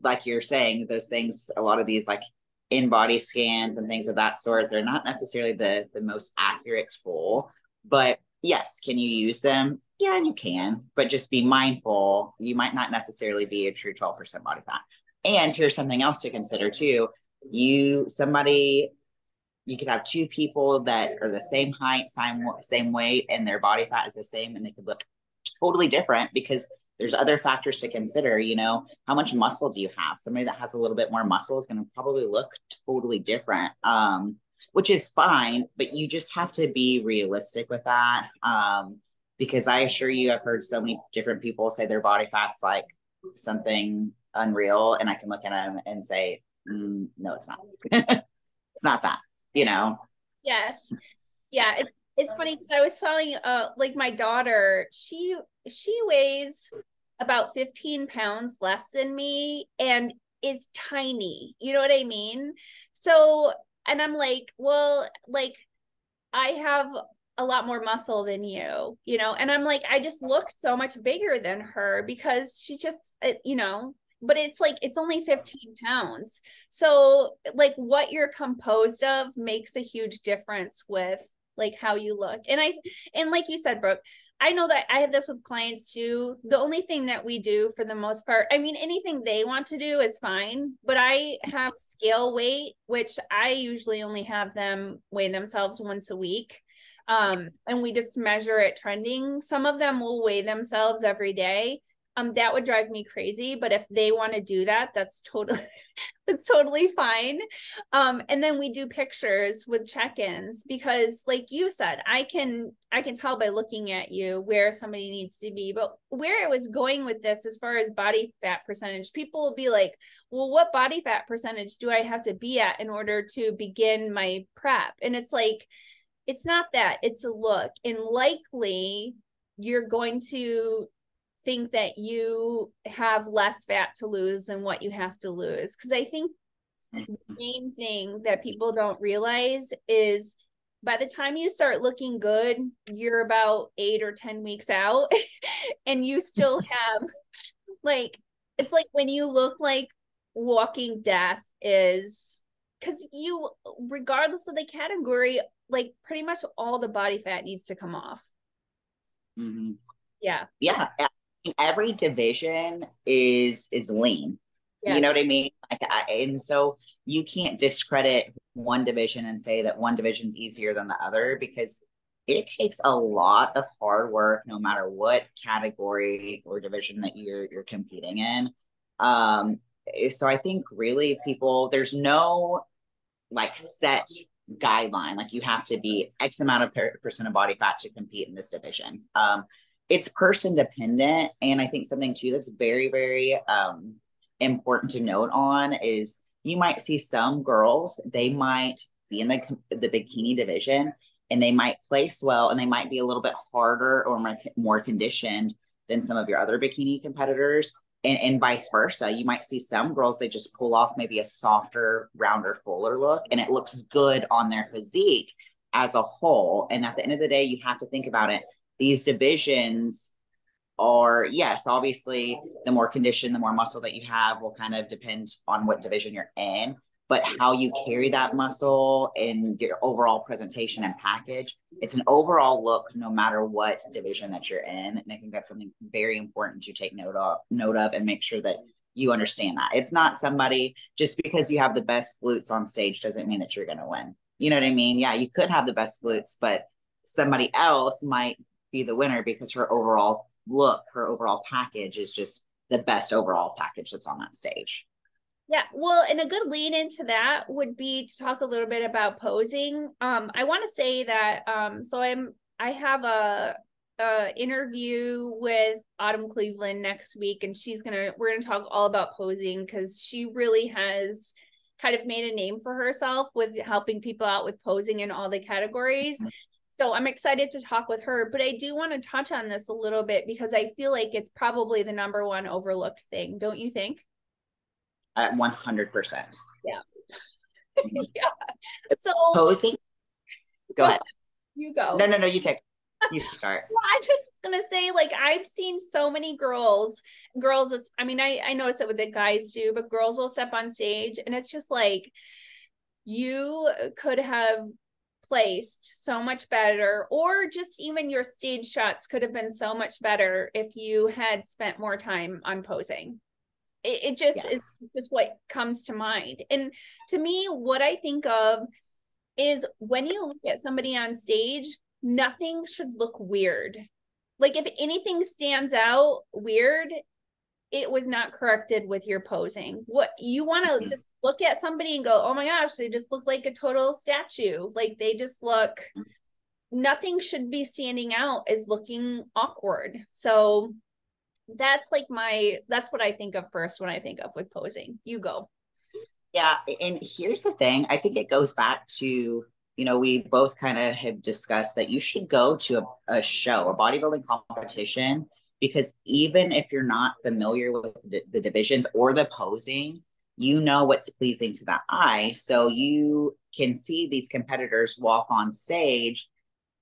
like you're saying, those things, a lot of these like in-body scans and things of that sort, they're not necessarily the most accurate tool. But yes, can you use them? Yeah, you can, but just be mindful. You might not necessarily be a true 12% body fat. And here's something else to consider too. You could have two people that are the same height, same weight, and their body fat is the same, and they could look totally different, because there's other factors to consider. You know, how much muscle do you have? Somebody that has a little bit more muscle is going to probably look totally different, which is fine, but you just have to be realistic with that. Because I assure you, I've heard so many different people say their body fat's like something unreal, and I can look at them and say, no, it's not. It's not that, you know? Yes. Yeah. It's funny, because I was telling like my daughter, she weighs about 15 pounds less than me and is tiny. You know what I mean? So, and I'm like, well, like, I have a lot more muscle than you, you know? And I'm like, I just look so much bigger than her, because she's just, you know, but it's like, it's only 15 pounds. So like, what you're composed of makes a huge difference with like how you look. And like you said, Brooke, I know that I have this with clients too. The only thing that we do for the most part, I mean, anything they want to do is fine, but I have scale weight, which I usually only have them weigh themselves once a week. And we just measure it trending. Some of them will weigh themselves every day. That would drive me crazy, but if they want to do that, that's totally fine. And then we do pictures with check-ins, because like you said, I can tell by looking at you where somebody needs to be. But where I was going with this, as far as body fat percentage, people will be like, well, what body fat percentage do I have to be at in order to begin my prep? And it's like, it's not that, it's a look. And likely you're going to think that you have less fat to lose than what you have to lose. Because I think the main thing that people don't realize is by the time you start looking good, you're about 8 or 10 weeks out and you still have like, it's like when you look like walking death is because you, regardless of the category, like pretty much all the body fat needs to come off. Mm-hmm. Yeah. Yeah. Every division is lean. Yes. You know what I mean? Like, and so you can't discredit one division and say that one division's easier than the other, because it takes a lot of hard work, no matter what category or division that you're competing in. So I think really people, there's no like set guideline, like you have to be X amount of percent of body fat to compete in this division. It's person dependent. And I think something too, that's very, very important to note on is you might see some girls, they might be in the bikini division and they might place well, and they might be a little bit harder or more conditioned than some of your other bikini competitors. And vice versa, you might see some girls, they just pull off maybe a softer, rounder, fuller look, and it looks good on their physique as a whole. And at the end of the day, you have to think about it. These divisions are, yes, obviously the more condition, the more muscle that you have will kind of depend on what division you're in, but how you carry that muscle and your overall presentation and package, it's an overall look no matter what division that you're in. And I think that's something very important to take note of and make sure that you understand that. It's not somebody, just because you have the best glutes on stage doesn't mean that you're going to win. You know what I mean? Yeah, you could have the best glutes, but somebody else might be the winner because her overall look, her overall package is just the best overall package that's on that stage. Yeah. Well, and a good lead into that would be to talk a little bit about posing. I want to say that, I have a interview with Autumn Cleveland next week, and we're going to talk all about posing, because she really has kind of made a name for herself with helping people out with posing in all the categories. Mm-hmm. So I'm excited to talk with her, but I do want to touch on this a little bit because I feel like it's probably the number one overlooked thing. Don't you think? 100%. Yeah. Yeah. So posing. Go ahead. You go. No. You take. You start. Well, I just gonna say, like, I've seen so many girls. I mean, I notice it with the guys do, but girls will step on stage, and it's just like you could have placed so much better, or just even your stage shots could have been so much better if you had spent more time on posing. It just is just what comes to mind. And to me, what I think of is when you look at somebody on stage, nothing should look weird. Like if anything stands out weird, it was not corrected with your posing. What you want to just look at somebody and go, oh my gosh, they just look like a total statue. Like they just look, nothing should be standing out as looking awkward. So that's like that's what I think of first when I think of with posing. You go. Yeah. And here's the thing. I think it goes back to, you know, we both kind of have discussed that you should go to a show, a bodybuilding competition, because even if you're not familiar with the divisions or the posing, you know what's pleasing to the eye. So you can see these competitors walk on stage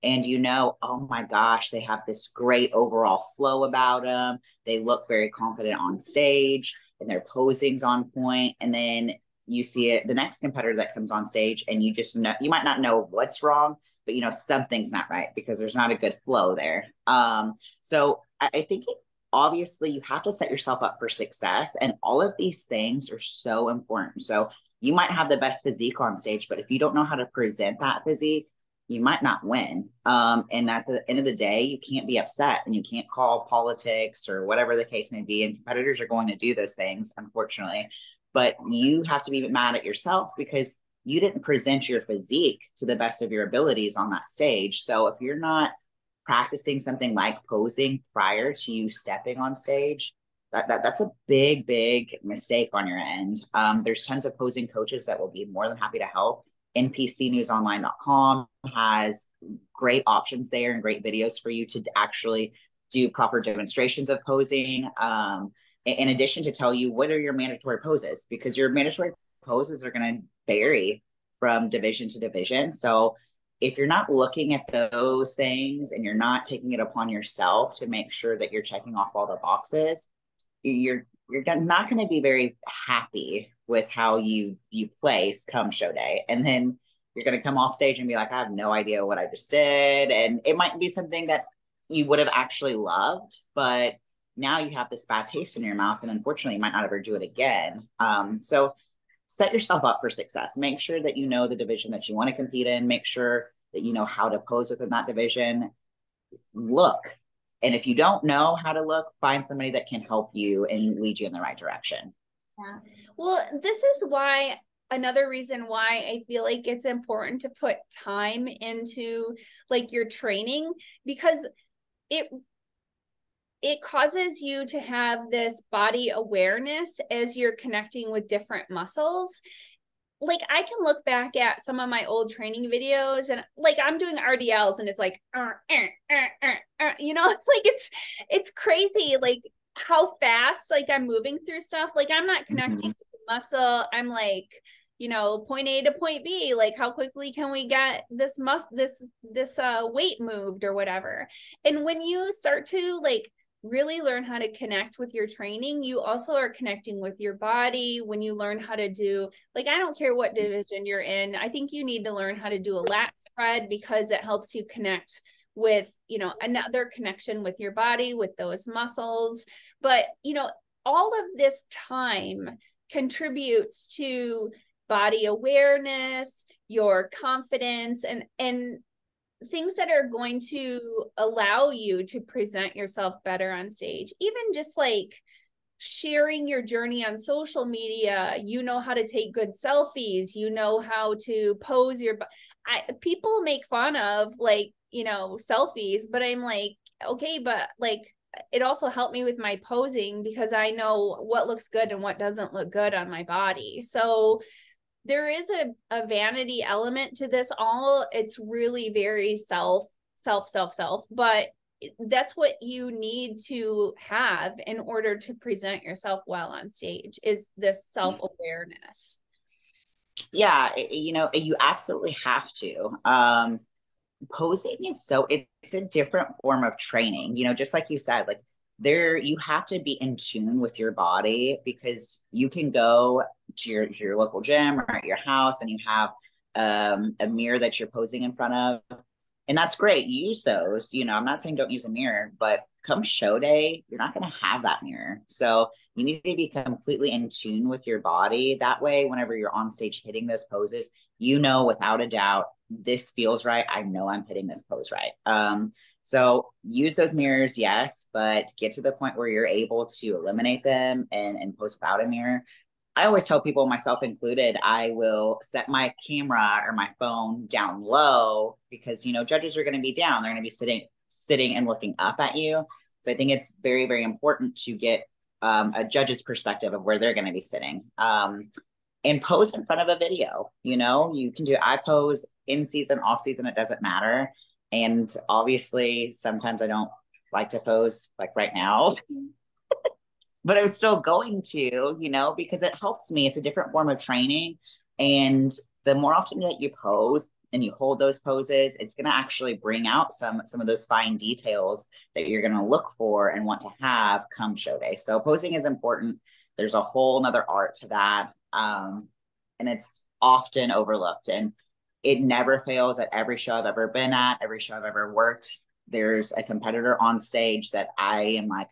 and you know, oh my gosh, they have this great overall flow about them. They look very confident on stage and their posing's on point. And then you see it, the next competitor that comes on stage, and you just know, you might not know what's wrong, but you know, something's not right because there's not a good flow there. So I think obviously you have to set yourself up for success, and all of these things are so important. So you might have the best physique on stage, but if you don't know how to present that physique, you might not win. And at the end of the day, you can't be upset and you can't call politics or whatever the case may be. And competitors are going to do those things, unfortunately, but you have to be mad at yourself because you didn't present your physique to the best of your abilities on that stage. So if you're not practicing something like posing prior to you stepping on stage, that's a big, big mistake on your end. There's tons of posing coaches that will be more than happy to help. NPCNewsOnline.com has great options there and great videos for you to actually do proper demonstrations of posing. In addition to tell you what are your mandatory poses, because your mandatory poses are going to vary from division to division. So if you're not looking at those things and you're not taking it upon yourself to make sure that you're checking off all the boxes, you're you're not going to be very happy with how you place come show day. And then you're going to come off stage and be like, I have no idea what I just did. And it might be something that you would have actually loved, but now you have this bad taste in your mouth, and unfortunately you might not ever do it again. So set yourself up for success. Make sure that you know the division that you want to compete in. Make sure that you know how to pose within that division. Look. And if you don't know how to look, find somebody that can help you and lead you in the right direction. Yeah. Well, this is why, another reason why I feel like it's important to put time into like your training, because it causes you to have this body awareness as you're connecting with different muscles. Like, I can look back at some of my old training videos and like I'm doing RDLs and it's like, you know, like it's crazy. Like how fast, like I'm moving through stuff. Like I'm not connecting with the muscle. I'm like, you know, point A to point B, like how quickly can we get this weight moved or whatever. And when you start to like really learn how to connect with your training, you also are connecting with your body. When you learn how to do, like, I don't care what division you're in, I think you need to learn how to do a lat spread, because it helps you connect with, you know, another connection with your body, with those muscles. But, you know, all of this time contributes to body awareness, your confidence, and things that are going to allow you to present yourself better on stage. Even just like sharing your journey on social media, you know how to take good selfies, you know how to pose your, people make fun of like, you know, selfies, but I'm like, okay, but like, it also helped me with my posing because I know what looks good and what doesn't look good on my body. So there is a vanity element to this all. It's really very self, but that's what you need to have in order to present yourself well on stage, is this self-awareness. Yeah. You know, you absolutely have to, posing is so, it's a different form of training, you know, just like you said, like there, you have to be in tune with your body, because you can go to your local gym or at your house and you have a mirror that you're posing in front of, and that's great. Use those, you know, I'm not saying don't use a mirror, but come show day, you're not going to have that mirror. So you need to be completely in tune with your body. That way, whenever you're on stage hitting those poses, you know, without a doubt, this feels right. I know I'm hitting this pose right. So use those mirrors, yes, but get to the point where you're able to eliminate them and pose without a mirror. I always tell people, myself included, I will set my camera or my phone down low because, you know, judges are going to be down. They're going to be sitting and looking up at you. So I think it's very, very important to get a judge's perspective of where they're going to be sitting. And pose in front of a video. You know, you can do, I pose in season, off season, it doesn't matter. And obviously sometimes I don't like to pose like right now, but I'm still going to, you know, because it helps me. It's a different form of training. And the more often that you pose and you hold those poses, it's going to actually bring out some of those fine details that you're going to look for and want to have come show day. So posing is important. There's a whole nother art to that. And it's often overlooked, and it never fails. At every show I've ever been at, every show I've ever worked, there's a competitor on stage that I am like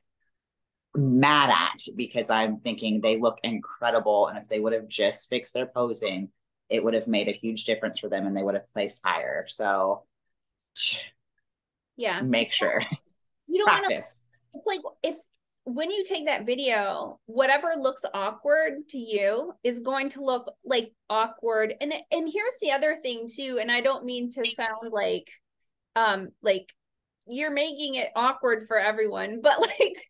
mad at, because I'm thinking they look incredible. And if they would have just fixed their posing, it would have made a huge difference for them and they would have placed higher. So yeah, make sure you don't practice. It's like, if, when you take that video, whatever looks awkward to you is going to look like awkward. And here's the other thing too. And I don't mean to sound like you're making it awkward for everyone, but like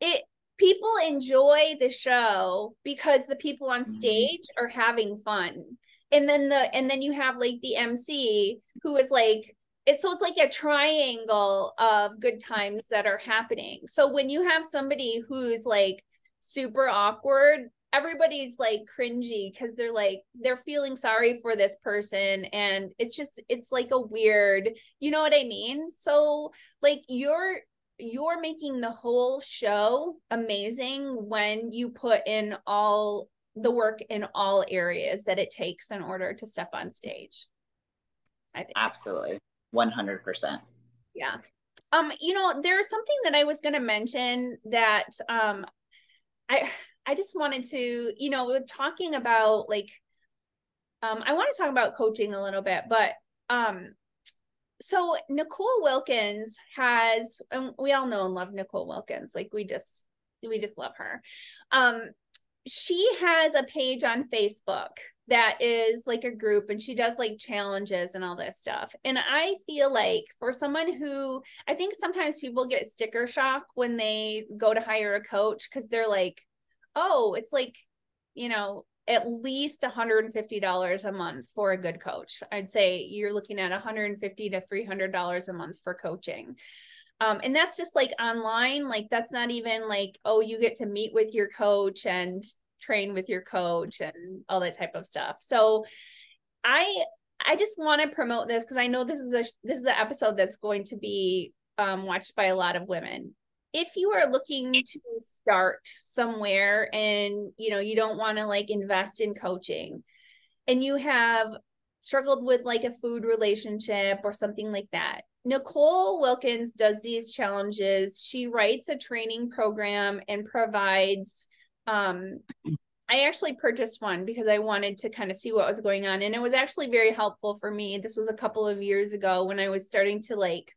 it, people enjoy the show because the people on stage are having fun. And then and then you have like the MC who is like, so it's like a triangle of good times that are happening. So when you have somebody who's like super awkward, everybody's like cringy because they're like, they're feeling sorry for this person. And it's just, it's like a weird, you know what I mean? So like you're making the whole show amazing when you put in all the work in all areas that it takes in order to step on stage. I think absolutely 100%. Yeah. You know, there's something that I was going to mention that, I just wanted to, you know, with talking about like, I want to talk about coaching a little bit, but, so Nicole Wilkins has, and we all know and love Nicole Wilkins. Like we just love her. She has a page on Facebook that is like a group, and she does like challenges and all this stuff. And I feel like for someone who, I think sometimes people get sticker shock when they go to hire a coach, because they're like, oh, it's like, you know, at least $150 a month for a good coach. I'd say you're looking at $150 to $300 a month for coaching. And that's just like online, like that's not even like, oh, you get to meet with your coach and train with your coach and all that type of stuff. So I just want to promote this, because I know this is an episode that's going to be watched by a lot of women. If you are looking to start somewhere and, you know, you don't want to like invest in coaching, and you have struggled with like a food relationship or something like that, Nicole Wilkins does these challenges. She writes a training program and provides, I actually purchased one because I wanted to kind of see what was going on. And it was actually very helpful for me. This was a couple of years ago when I was starting to like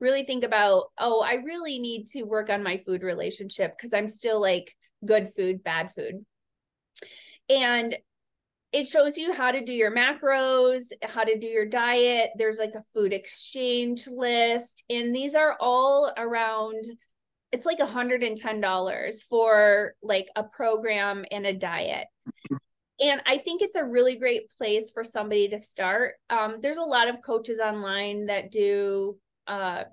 really think about, oh, I really need to work on my food relationship, because I'm still like good food, bad food. And it shows you how to do your macros, how to do your diet. There's like a food exchange list. And these are all around, it's like $110 for like a program and a diet. And I think it's a really great place for somebody to start. There's a lot of coaches online that do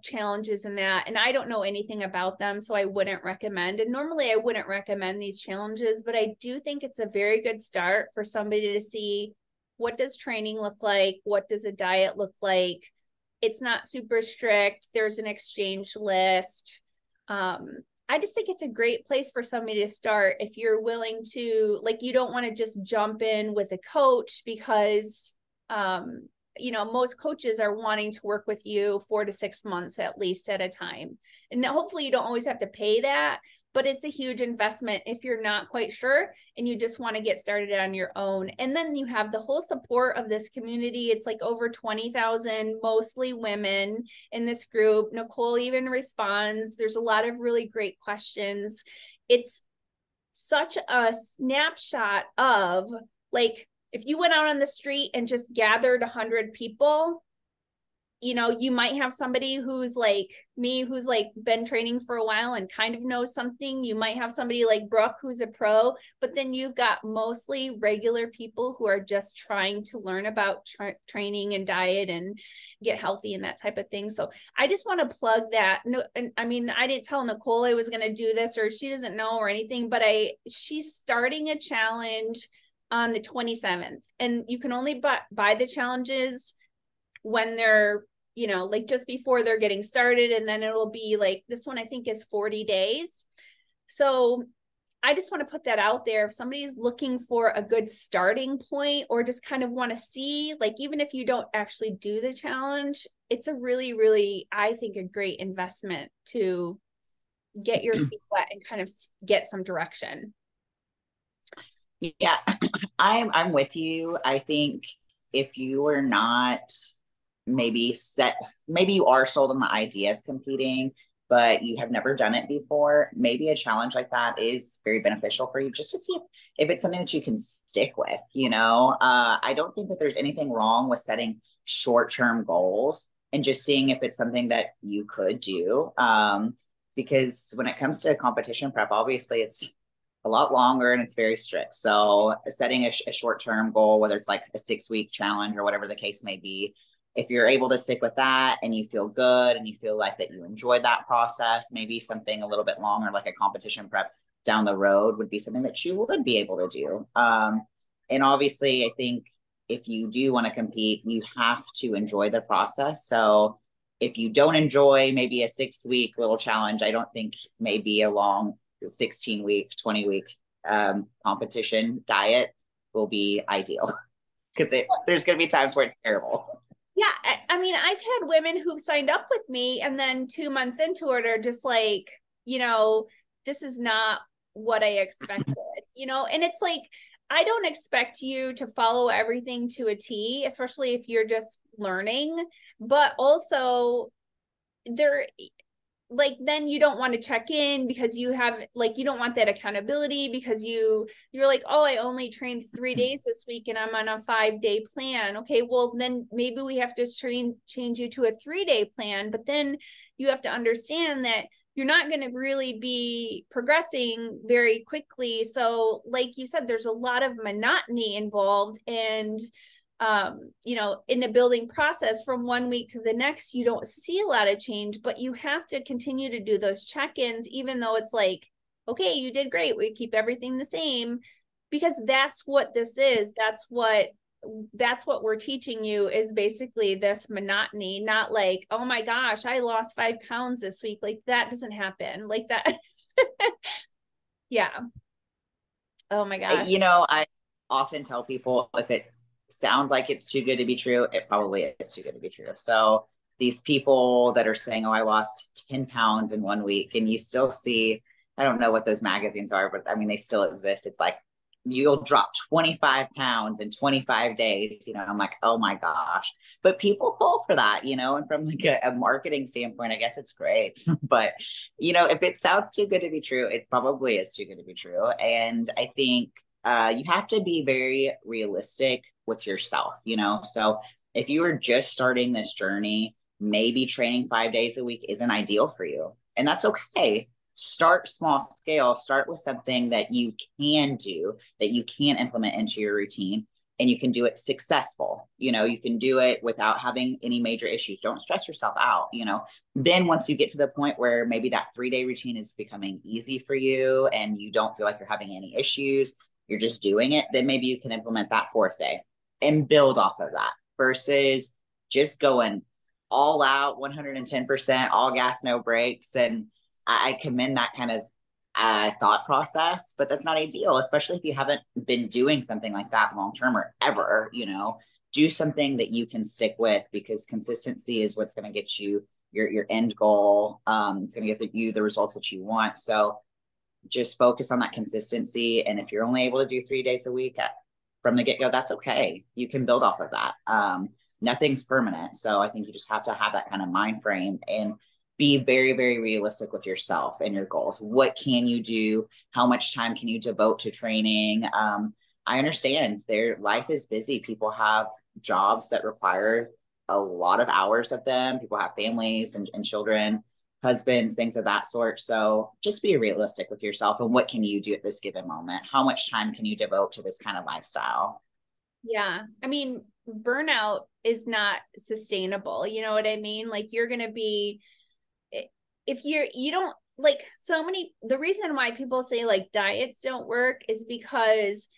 challenges and that, and I don't know anything about them, so I wouldn't recommend, and normally I wouldn't recommend these challenges, but I do think it's a very good start for somebody to see, what does training look like, what does a diet look like? It's not super strict, there's an exchange list. I just think it's a great place for somebody to start if you're willing to, like, you don't want to just jump in with a coach, because you know, most coaches are wanting to work with you 4 to 6 months at least at a time. And hopefully you don't always have to pay that, but it's a huge investment if you're not quite sure and you just want to get started on your own. And then you have the whole support of this community. It's like over 20,000, mostly women in this group. Nicole even responds. There's a lot of really great questions. It's such a snapshot of like, if you went out on the street and just gathered 100 people, you know, you might have somebody who's like me, who's like been training for a while and kind of knows something. You might have somebody like Brooke, who's a pro, but then you've got mostly regular people who are just trying to learn about training and diet and get healthy and that type of thing. So I just want to plug that. No, and I mean, I didn't tell Nicole I was going to do this, or she doesn't know or anything, but she's starting a challenge on the 27th, and you can only buy the challenges when they're, you know, like just before they're getting started. And then it'll be like, this one I think is 40 days. So I just want to put that out there. If somebody's looking for a good starting point, or just kind of want to see, like, even if you don't actually do the challenge, it's a really, really, I think, a great investment to get your feet wet and kind of get some direction. Yeah, I'm with you. I think if you are not maybe you are sold on the idea of competing, but you have never done it before, maybe a challenge like that is very beneficial for you, just to see if it's something that you can stick with, you know. I don't think that there's anything wrong with setting short-term goals and just seeing if it's something that you could do. Because when it comes to competition prep, obviously it's a lot longer and it's very strict. So setting a short-term goal, whether it's like a 6-week challenge or whatever the case may be, if you're able to stick with that and you feel good and you feel like that you enjoyed that process, maybe something a little bit longer, like a competition prep down the road, would be something that you would be able to do. And obviously I think if you do want to compete, you have to enjoy the process. So if you don't enjoy maybe a 6-week little challenge, I don't think maybe a long 16-week, 20-week competition diet will be ideal, because there's going to be times where it's terrible. Yeah. I mean, I've had women who've signed up with me and then 2 months into it are just like, you know, this is not what I expected, you know? And it's like, I don't expect you to follow everything to a T, especially if you're just learning, but also there, like, then you don't want to check in because you have, like, you don't want that accountability because you're like, oh, I only trained 3 days this week and I'm on a 5-day plan. Okay, well then maybe we have to change you to a 3-day plan, but then you have to understand that you're not going to really be progressing very quickly. So like you said, there's a lot of monotony involved, and, you know, in the building process from 1 week to the next, you don't see a lot of change, but you have to continue to do those check-ins, even though it's like, okay, you did great, we keep everything the same, because that's what this is. That's what we're teaching you, is basically this monotony, not like, oh my gosh, I lost 5 pounds this week. Like, that doesn't happen like that. Yeah. Oh my gosh. You know, I often tell people, if it sounds like it's too good to be true, it probably is too good to be true. So these people that are saying, oh, I lost 10 pounds in 1 week, and you still see, I don't know what those magazines are, but I mean, they still exist. It's like, you'll drop 25 pounds in 25 days, you know, I'm like, oh my gosh, but people fall for that, you know, and from like a marketing standpoint, I guess it's great, but you know, if it sounds too good to be true, it probably is too good to be true. And I think you have to be very realistic with yourself, you know, so if you are just starting this journey, maybe training 5 days a week isn't ideal for you, and that's okay. Start small scale, start with something that you can do, that you can implement into your routine, and you can do it successful. You know, you can do it without having any major issues. Don't stress yourself out, you know. Then once you get to the point where maybe that 3-day routine is becoming easy for you and you don't feel like you're having any issues, you're just doing it, then maybe you can implement that 4th day and build off of that, versus just going all out, 110%, all gas, no breaks. And I commend that kind of thought process, but that's not ideal, especially if you haven't been doing something like that long-term or ever, you know. Do something that you can stick with, because consistency is what's going to get you your end goal. It's going to get you the results that you want. So just focus on that consistency. And if you're only able to do 3 days a week from the get-go, that's okay. You can build off of that. Nothing's permanent. So I think you just have to have that kind of mind frame and be very, very realistic with yourself and your goals. What can you do? How much time can you devote to training? I understand their life is busy. People have jobs that require a lot of hours of them. People have families and children, husbands, things of that sort. So just be realistic with yourself and what can you do at this given moment? How much time can you devote to this kind of lifestyle? Yeah. I mean, burnout is not sustainable. You know what I mean? Like, you're going to be, if you don't, like, so many, the reason why people say like diets don't work is because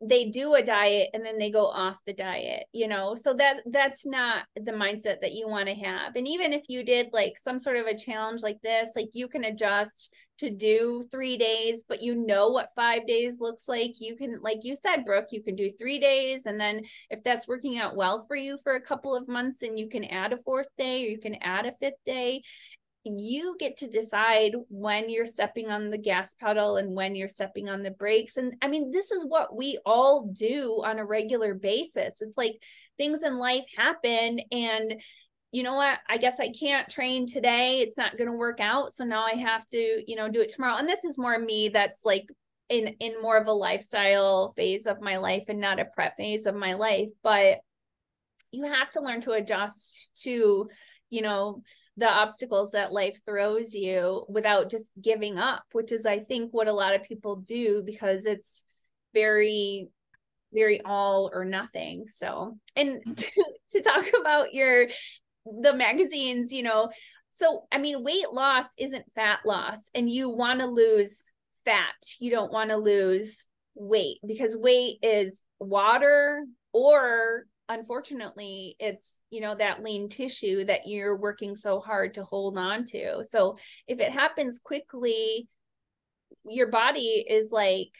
they do a diet and then they go off the diet, you know, so that's not the mindset that you want to have. And even if you did like some sort of a challenge like this, like, you can adjust to do 3 days, but you know what 5 days looks like. You can, like you said, Brooke, you can do 3 days. And then if that's working out well for you for a couple of months, and you can add a 4th day, or you can add a 5th day, you get to decide when you're stepping on the gas pedal and when you're stepping on the brakes. And I mean, this is what we all do on a regular basis. It's like, things in life happen, and you know what, I guess I can't train today. It's not going to work out. So now I have to, you know, do it tomorrow. And this is more me, that's like in more of a lifestyle phase of my life and not a prep phase of my life. But you have to learn to adjust to, you know, the obstacles that life throws you without just giving up, which is, I think, what a lot of people do, because it's very, very all or nothing. So, and to talk about the magazines, you know, so, I mean, weight loss isn't fat loss, and you want to lose fat. You don't want to lose weight, because weight is water or unfortunately, it's, you know, that lean tissue that you're working so hard to hold on to. So if it happens quickly, your body is like,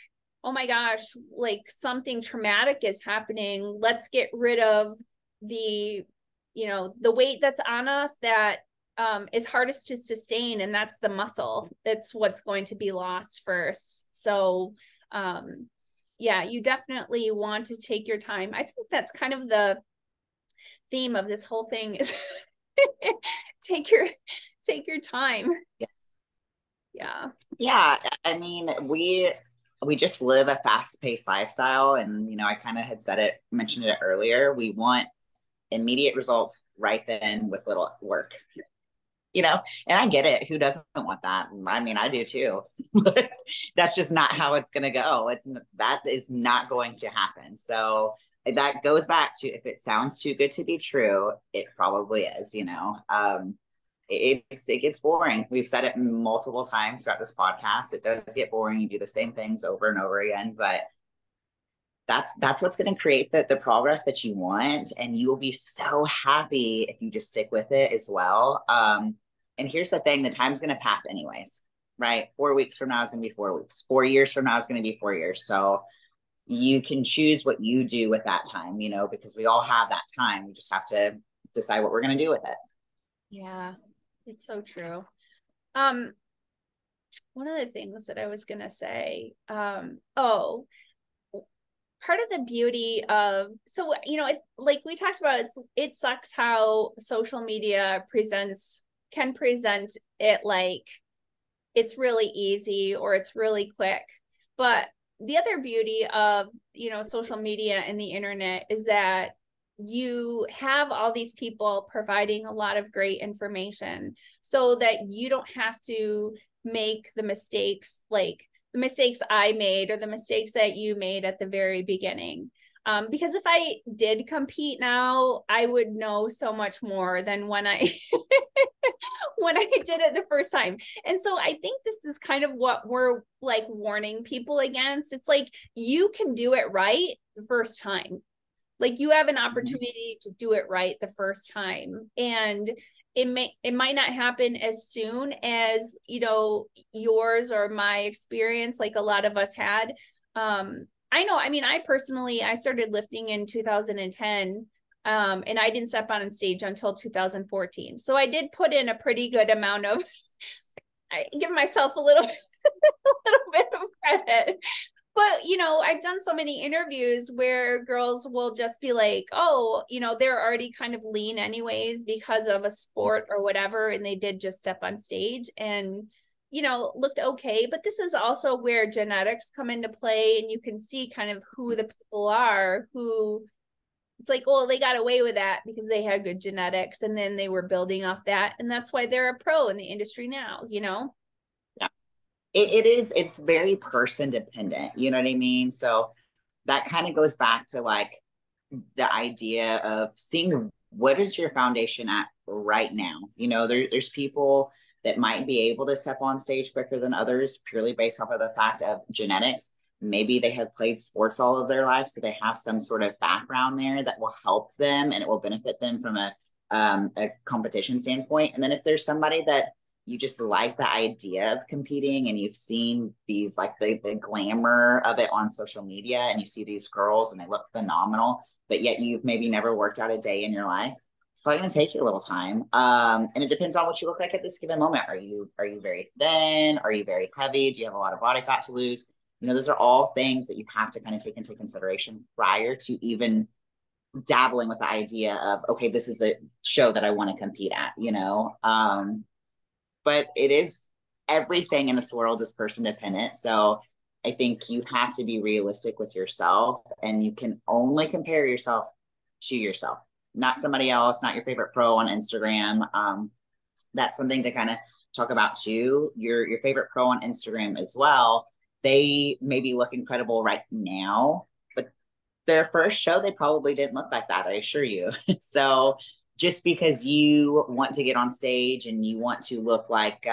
oh my gosh, like something traumatic is happening. Let's get rid of the, you know, the weight that's on us that is hardest to sustain. And that's the muscle. That's what's going to be lost first. So yeah, you definitely want to take your time. I think that's kind of the theme of this whole thing is take your time. Yeah. Yeah. I mean, we just live a fast-paced lifestyle. And, you know, I kind of had said it, mentioned it earlier. We want immediate results right then with little work, you know, and I get it. Who doesn't want that? I mean, I do too, but that's just not how it's going to go. That is not going to happen. So that goes back to, if it sounds too good to be true, it probably is, you know. It gets boring. We've said it multiple times throughout this podcast. It does get boring. You do the same things over and over again, but that's what's going to create the progress that you want. And you will be so happy if you just stick with it as well. And here's the thing, the time's going to pass anyways, right? 4 weeks from now is going to be 4 weeks. 4 years from now is going to be 4 years. So you can choose what you do with that time, you know, because we all have that time. We just have to decide what we're going to do with it. Yeah. It's so true. One of the things that I was going to say, part of the beauty of, so, you know, it, like we talked about, it sucks how social media can present it like it's really easy or it's really quick. But the other beauty of, you know, social media and the internet is that you have all these people providing a lot of great information so that you don't have to make the mistakes, like the mistakes I made or the mistakes that you made at the very beginning. Because if I did compete now, I would know so much more than when I did it the first time. And so I think this is kind of what we're like warning people against. It's like, you can do it right the first time. Like, you have an opportunity to do it right the first time, and it might not happen as soon as, you know, yours or my experience, like a lot of us had. I know, I mean, I started lifting in 2010, and I didn't step on stage until 2014. So I did put in a pretty good amount of, I give myself a little, a little bit of credit. But, you know, I've done so many interviews where girls will just be like, oh, you know, they're already kind of lean anyways because of a sport or whatever. And they did just step on stage and, you know, looked okay. But this is also where genetics come into play, and you can see kind of who the people are who, it's like, oh, they got away with that because they had good genetics and then they were building off that. And that's why they're a pro in the industry now, you know? It's very person dependent, you know what I mean? So that kind of goes back to like the idea of seeing what is your foundation at right now. You know, there's people that might be able to step on stage quicker than others purely based off of the fact of genetics. Maybe they have played sports all of their life, so they have some sort of background there that will help them and it will benefit them from a competition standpoint. And then if there's somebody that you just like the idea of competing, and you've seen these, like the glamour of it on social media, and you see these girls and they look phenomenal, but yet you've maybe never worked out a day in your life, it's probably going to take you a little time. And it depends on what you look like at this given moment. Are you very thin? Are you very heavy? Do you have a lot of body fat to lose? You know, those are all things that you have to kind of take into consideration prior to even dabbling with the idea of, okay, this is the show that I want to compete at, you know? But it is, everything in this world is person dependent. So I think you have to be realistic with yourself, and you can only compare yourself to yourself, not somebody else, not your favorite pro on Instagram. That's something to kind of talk about too. Your favorite pro on Instagram as well. They maybe look incredible right now, but their first show, they probably didn't look like that, I assure you. So just because you want to get on stage and you want to look like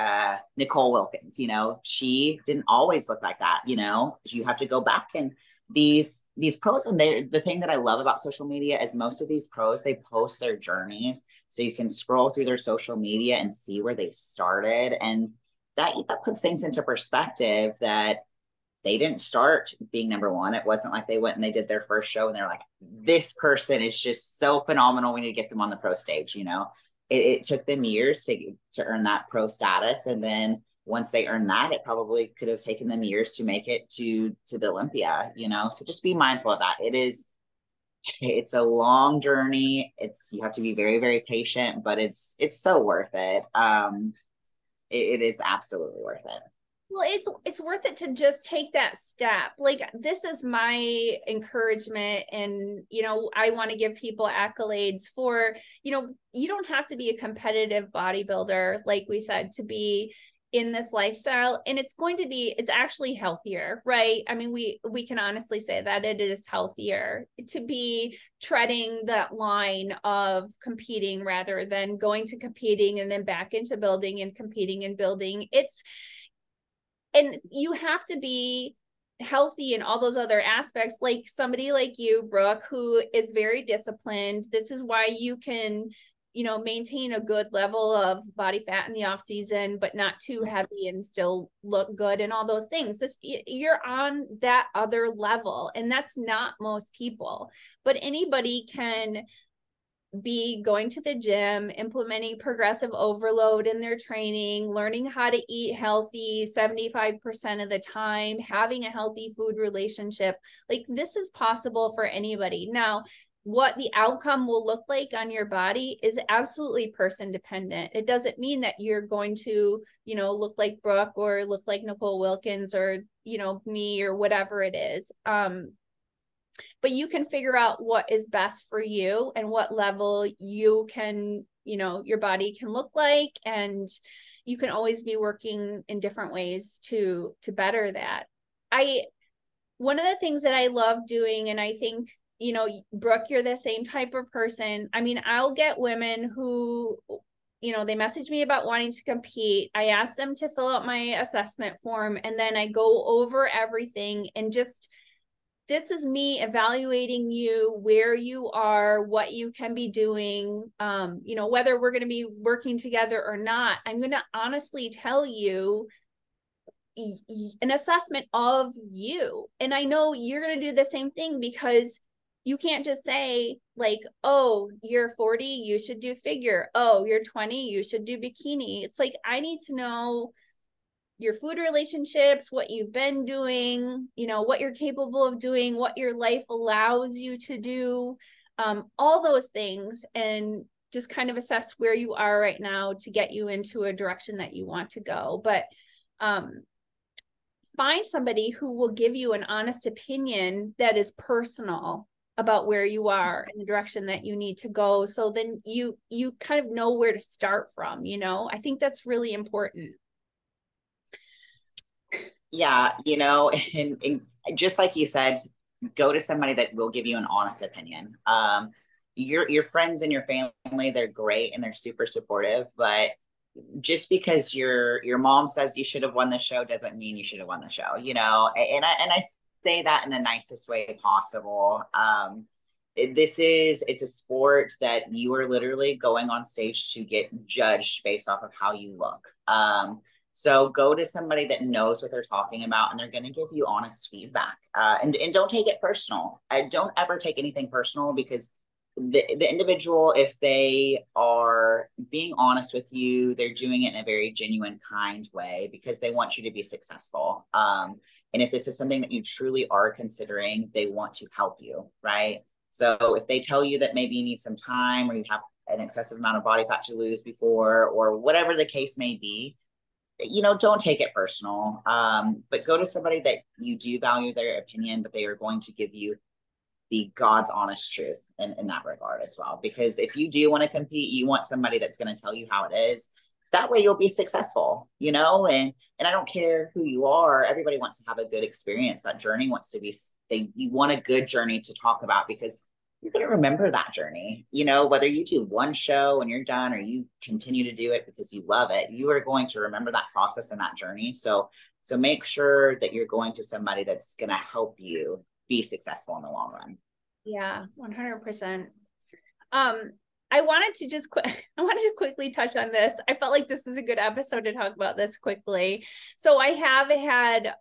Nicole Wilkins, you know, she didn't always look like that, you know, you have to go back. And these pros, and the thing that I love about social media is most of these pros, they post their journeys. So you can scroll through their social media and see where they started. And that puts things into perspective that they didn't start being number one. It wasn't like they went and they did their first show and they're like, this person is just so phenomenal. We need to get them on the pro stage. You know, it took them years to earn that pro status. And then once they earned that, it probably could have taken them years to make it to the Olympia, you know? So just be mindful of that. It's a long journey. You have to be very, very patient, but it's so worth it. It is absolutely worth it. Well, it's worth it to just take that step. Like, this is my encouragement. And, you know, I want to give people accolades for, you know, you don't have to be a competitive bodybuilder, like we said, to be in this lifestyle. And it's actually healthier, right? I mean, we can honestly say that it is healthier to be treading that line of competing rather than going to competing and then back into building and competing and building. And you have to be healthy in all those other aspects, like somebody like you, Brooke, who is very disciplined. This is why you can, you know, maintain a good level of body fat in the off season, but not too heavy and still look good and all those things. You're on that other level, and that's not most people, but anybody can be going to the gym, implementing progressive overload in their training, learning how to eat healthy 75% of the time, having a healthy food relationship. Like, this is possible for anybody. Now, what the outcome will look like on your body is absolutely person dependent. It doesn't mean that you're going to, you know, look like Brooke or look like Nicole Wilkins or, you know, me or whatever it is. But you can figure out what is best for you and what level you can, you know, your body can look like, and you can always be working in different ways to better that. One of the things that I love doing, and I think, you know, Brooke, you're the same type of person. I mean, I'll get women who, you know, they message me about wanting to compete. I ask them to fill out my assessment form, and then I go over everything and just, this is me evaluating you, where you are, what you can be doing, you know, whether we're going to be working together or not. I'm going to honestly tell you an assessment of you. And I know you're going to do the same thing, because you can't just say like, oh, you're 40, you should do figure. Oh, you're 20, you should do bikini. It's like, I need to know your food relationships, what you've been doing, you know, what you're capable of doing, what your life allows you to do, all those things, and just kind of assess where you are right now to get you into a direction that you want to go. But find somebody who will give you an honest opinion that is personal about where you are and the direction that you need to go. So then you kind of know where to start from, you know. I think that's really important. Yeah, you know, and just like you said, go to somebody that will give you an honest opinion. Your friends and your family, they're great and they're super supportive, but just because your mom says you should have won the show doesn't mean you should have won the show, you know. And I say that in the nicest way possible. It's a sport that you are literally going on stage to get judged based off of how you look. So go to somebody that knows what they're talking about, and they're going to give you honest feedback. And don't take it personal. Don't ever take anything personal, because the individual, if they are being honest with you, they're doing it in a very genuine, kind way, because they want you to be successful. And if this is something that you truly are considering, they want to help you, right? So if they tell you that maybe you need some time, or you have an excessive amount of body fat to lose before, or whatever the case may be, you know, don't take it personal, but go to somebody that you do value their opinion, but they are going to give you the God's honest truth in that regard as well. Because if you do want to compete, you want somebody that's going to tell you how it is. That way you'll be successful, you know, and I don't care who you are. Everybody wants to have a good experience. That journey wants to be, you want a good journey to talk about, because you're going to remember that journey. You know, whether you do one show and you're done or you continue to do it because you love it, you are going to remember that process and that journey. So make sure that you're going to somebody that's going to help you be successful in the long run. Yeah, 100%. I wanted to quickly touch on this. I felt like this is a good episode to talk about this quickly. So I have had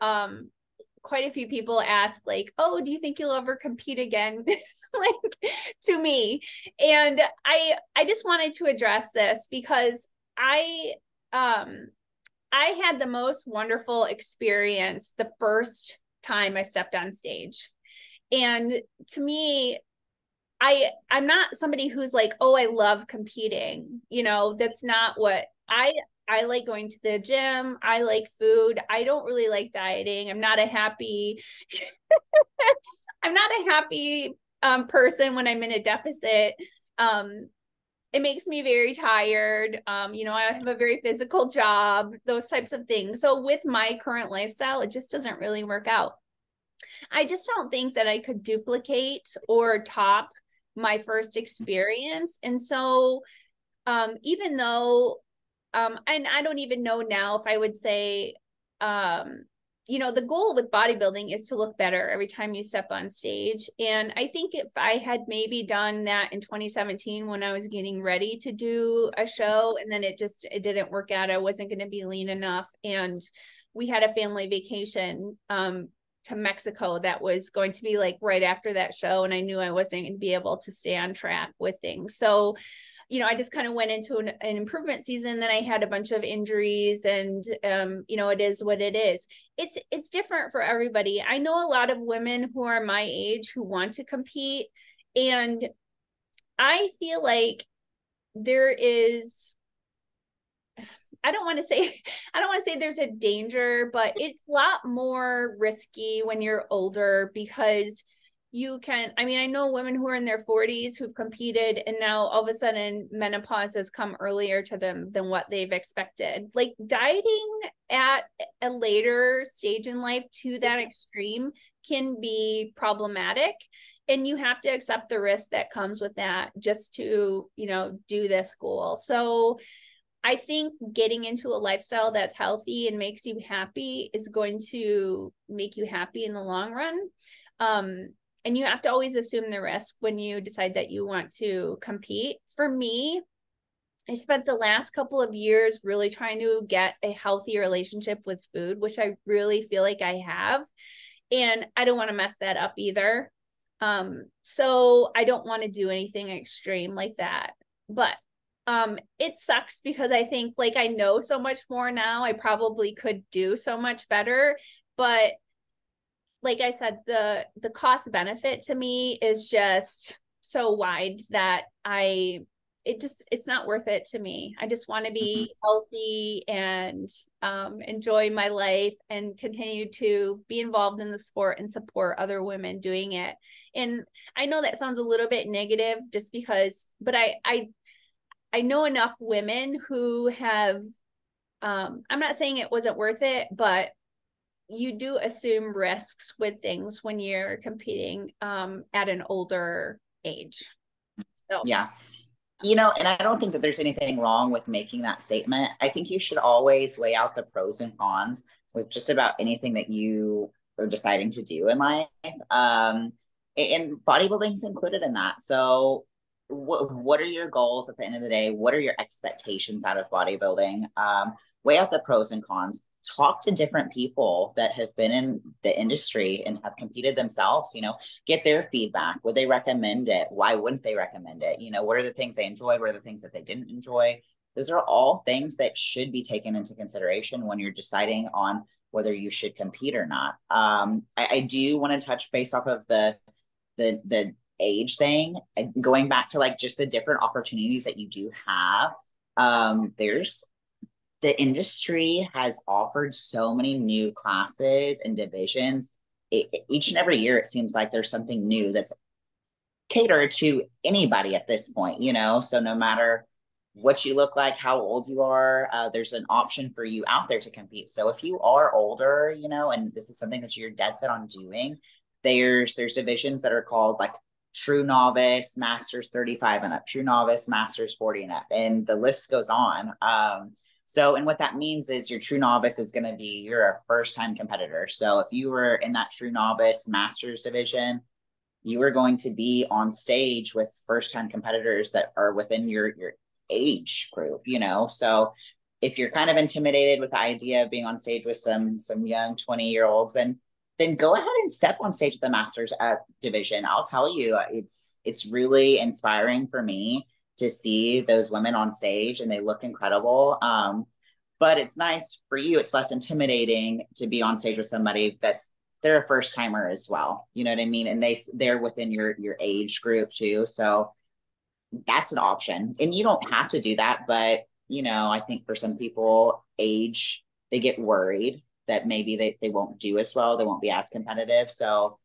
quite a few people ask, like, oh, do you think you'll ever compete again? Like, to me. And I just wanted to address this because I had the most wonderful experience the first time I stepped on stage. And to me, I'm not somebody who's like, oh, I love competing. You know, that's not what I like. Going to the gym, I like food. I don't really like dieting. I'm not a happy person when I'm in a deficit. It makes me very tired. You know, I have a very physical job, those types of things. So with my current lifestyle, it just doesn't really work out. I just don't think that I could duplicate or top my first experience. And so even though, and I don't even know now if I would say, you know, the goal with bodybuilding is to look better every time you step on stage. And I think if I had maybe done that in 2017, when I was getting ready to do a show, and then it didn't work out, I wasn't going to be lean enough. And we had a family vacation, to Mexico that was going to be like right after that show. And I knew I wasn't going to be able to stay on track with things. So, you know, I just kind of went into an improvement season. Then I had a bunch of injuries and, you know, it is what it is. It's different for everybody. I know a lot of women who are my age who want to compete. And I feel like there is, I don't want to say there's a danger, but it's a lot more risky when you're older because you can, I mean, I know women who are in their 40s who've competed and now all of a sudden menopause has come earlier to them than what they've expected. Like, dieting at a later stage in life to that extreme can be problematic, and you have to accept the risk that comes with that just to, you know, do this goal. So I think getting into a lifestyle that's healthy and makes you happy is going to make you happy in the long run. And you have to always assume the risk when you decide that you want to compete. For me, I spent the last couple of years really trying to get a healthy relationship with food, which I really feel like I have. And I don't want to mess that up either. So I don't want to do anything extreme like that. But it sucks because I think, like, I know so much more now. I probably could do so much better, but like I said, the cost benefit to me is just so wide that it's not worth it to me. I just want to be healthy and, enjoy my life and continue to be involved in the sport and support other women doing it. And I know that sounds a little bit negative just because, but I know enough women who have, I'm not saying it wasn't worth it, but you do assume risks with things when you're competing at an older age. So yeah, you know, and I don't think that there's anything wrong with making that statement. I think you should always weigh out the pros and cons with just about anything that you are deciding to do in life. And bodybuilding's included in that. So what are your goals at the end of the day? What are your expectations out of bodybuilding? Weigh out the pros and cons. Talk to different people that have been in the industry and have competed themselves, you know, get their feedback. Would they recommend it? Why wouldn't they recommend it? You know, what are the things they enjoyed? What are the things that they didn't enjoy? Those are all things that should be taken into consideration when you're deciding on whether you should compete or not. I do want to touch base off of the age thing, going back to like just the different opportunities that you do have. The industry has offered so many new classes and divisions. Each and every year, it seems like there's something new that's catered to anybody at this point, you know? So no matter what you look like, how old you are, there's an option for you out there to compete. So if you are older, you know, and this is something that you're dead set on doing, there's divisions that are called like true novice, masters 35 and up, true novice, masters 40 and up, and the list goes on. So, and what that means is your true novice is going to be, you're a first time competitor. So if you were in that true novice masters division, you are going to be on stage with first time competitors that are within your age group, you know? So if you're kind of intimidated with the idea of being on stage with some young 20-year-olds, then go ahead and step on stage at the masters division. I'll tell you, it's really inspiring for me to see those women on stage, and they look incredible. But it's nice for you. It's less intimidating to be on stage with somebody they're a first timer as well. You know what I mean? And they're within your age group too. So that's an option, and you don't have to do that, but you know, I think for some people, age, they get worried that maybe they won't do as well. They won't be as competitive. So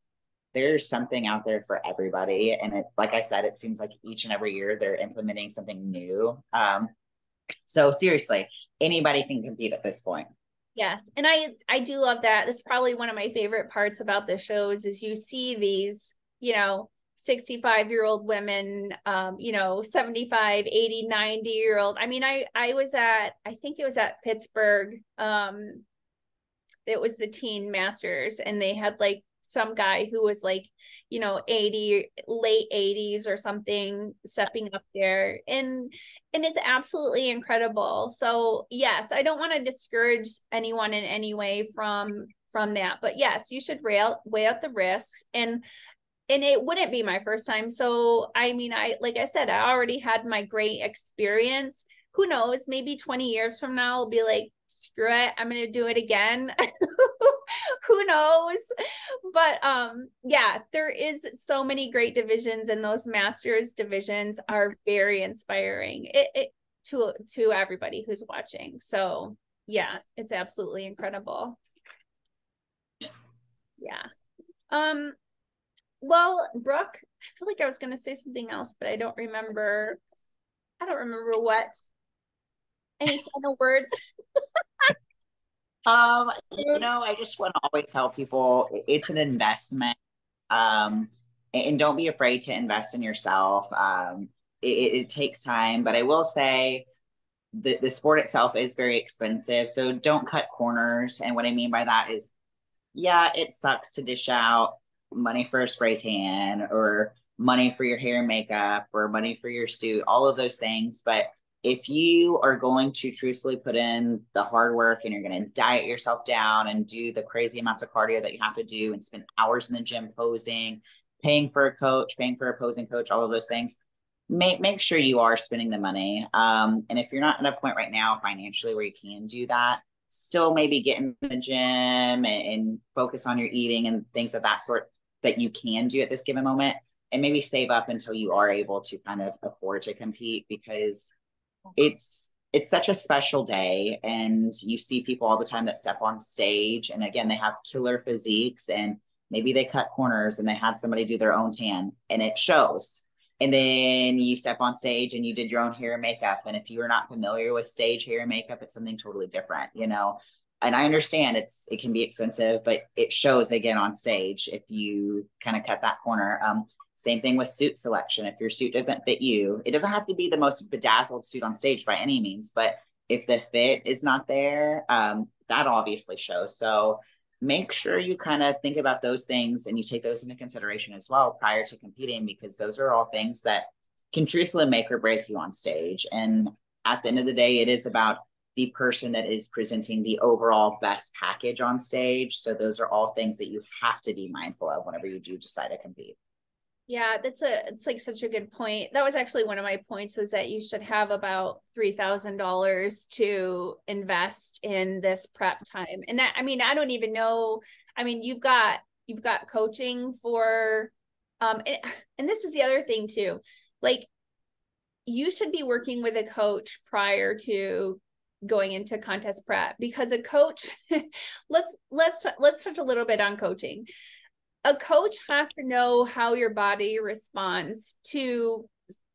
there's something out there for everybody. And it, like I said, it seems like each and every year they're implementing something new. So seriously, anybody can compete at this point. Yes. And I do love that. That's probably one of my favorite parts about the shows is you see these, you know, 65-year-old women, you know, 75, 80, 90-year-old. I mean, I was at, I think it was at Pittsburgh. It was the teen masters, and they had like some guy who was like, you know, late 80s or something stepping up there, and it's absolutely incredible. So yes, I don't want to discourage anyone in any way from that, but yes, you should weigh out the risks, and it wouldn't be my first time. So, I mean, like I said, I already had my great experience. Who knows, maybe 20 years from now, I'll be like, screw it, I'm going to do it again. Who knows? But yeah, there is so many great divisions, and those masters divisions are very inspiring to everybody who's watching. So yeah, it's absolutely incredible. Yeah. Well, Brooke, I feel like I was going to say something else, but I don't remember what. Any final words? You know, I just want to always tell people it's an investment. And don't be afraid to invest in yourself. It takes time, but I will say the sport itself is very expensive. So don't cut corners. And what I mean by that is, yeah, it sucks to dish out money for a spray tan or money for your hair and makeup or money for your suit, all of those things. But if you are going to truthfully put in the hard work and you're going to diet yourself down and do the crazy amounts of cardio that you have to do and spend hours in the gym posing, paying for a coach, paying for a posing coach, all of those things, make sure you are spending the money. And if you're not at a point right now financially where you can do that, still maybe get in the gym and focus on your eating and things of that sort that you can do at this given moment, and maybe save up until you are able to kind of afford to compete, because it's such a special day, and you see people all the time that step on stage, and again, they have killer physiques, and maybe they cut corners and they had somebody do their own tan and it shows. And then you step on stage and you did your own hair and makeup, and if you are not familiar with stage hair and makeup, it's something totally different, you know. And I understand it can be expensive, but it shows again on stage if you kind of cut that corner. Same thing with suit selection. If your suit doesn't fit you, it doesn't have to be the most bedazzled suit on stage by any means, but if the fit is not there, that obviously shows. So make sure you kind of think about those things and you take those into consideration as well prior to competing, because those are all things that can truthfully make or break you on stage. And at the end of the day, it is about the person that is presenting the overall best package on stage. So those are all things that you have to be mindful of whenever you do decide to compete. Yeah, it's like such a good point. That was actually one of my points, is that you should have about $3,000 to invest in this prep time. And that, I mean, I don't even know. I mean, you've got coaching for, and this is the other thing too. Like, you should be working with a coach prior to going into contest prep, because a coach, let's touch a little bit on coaching. A coach has to know how your body responds to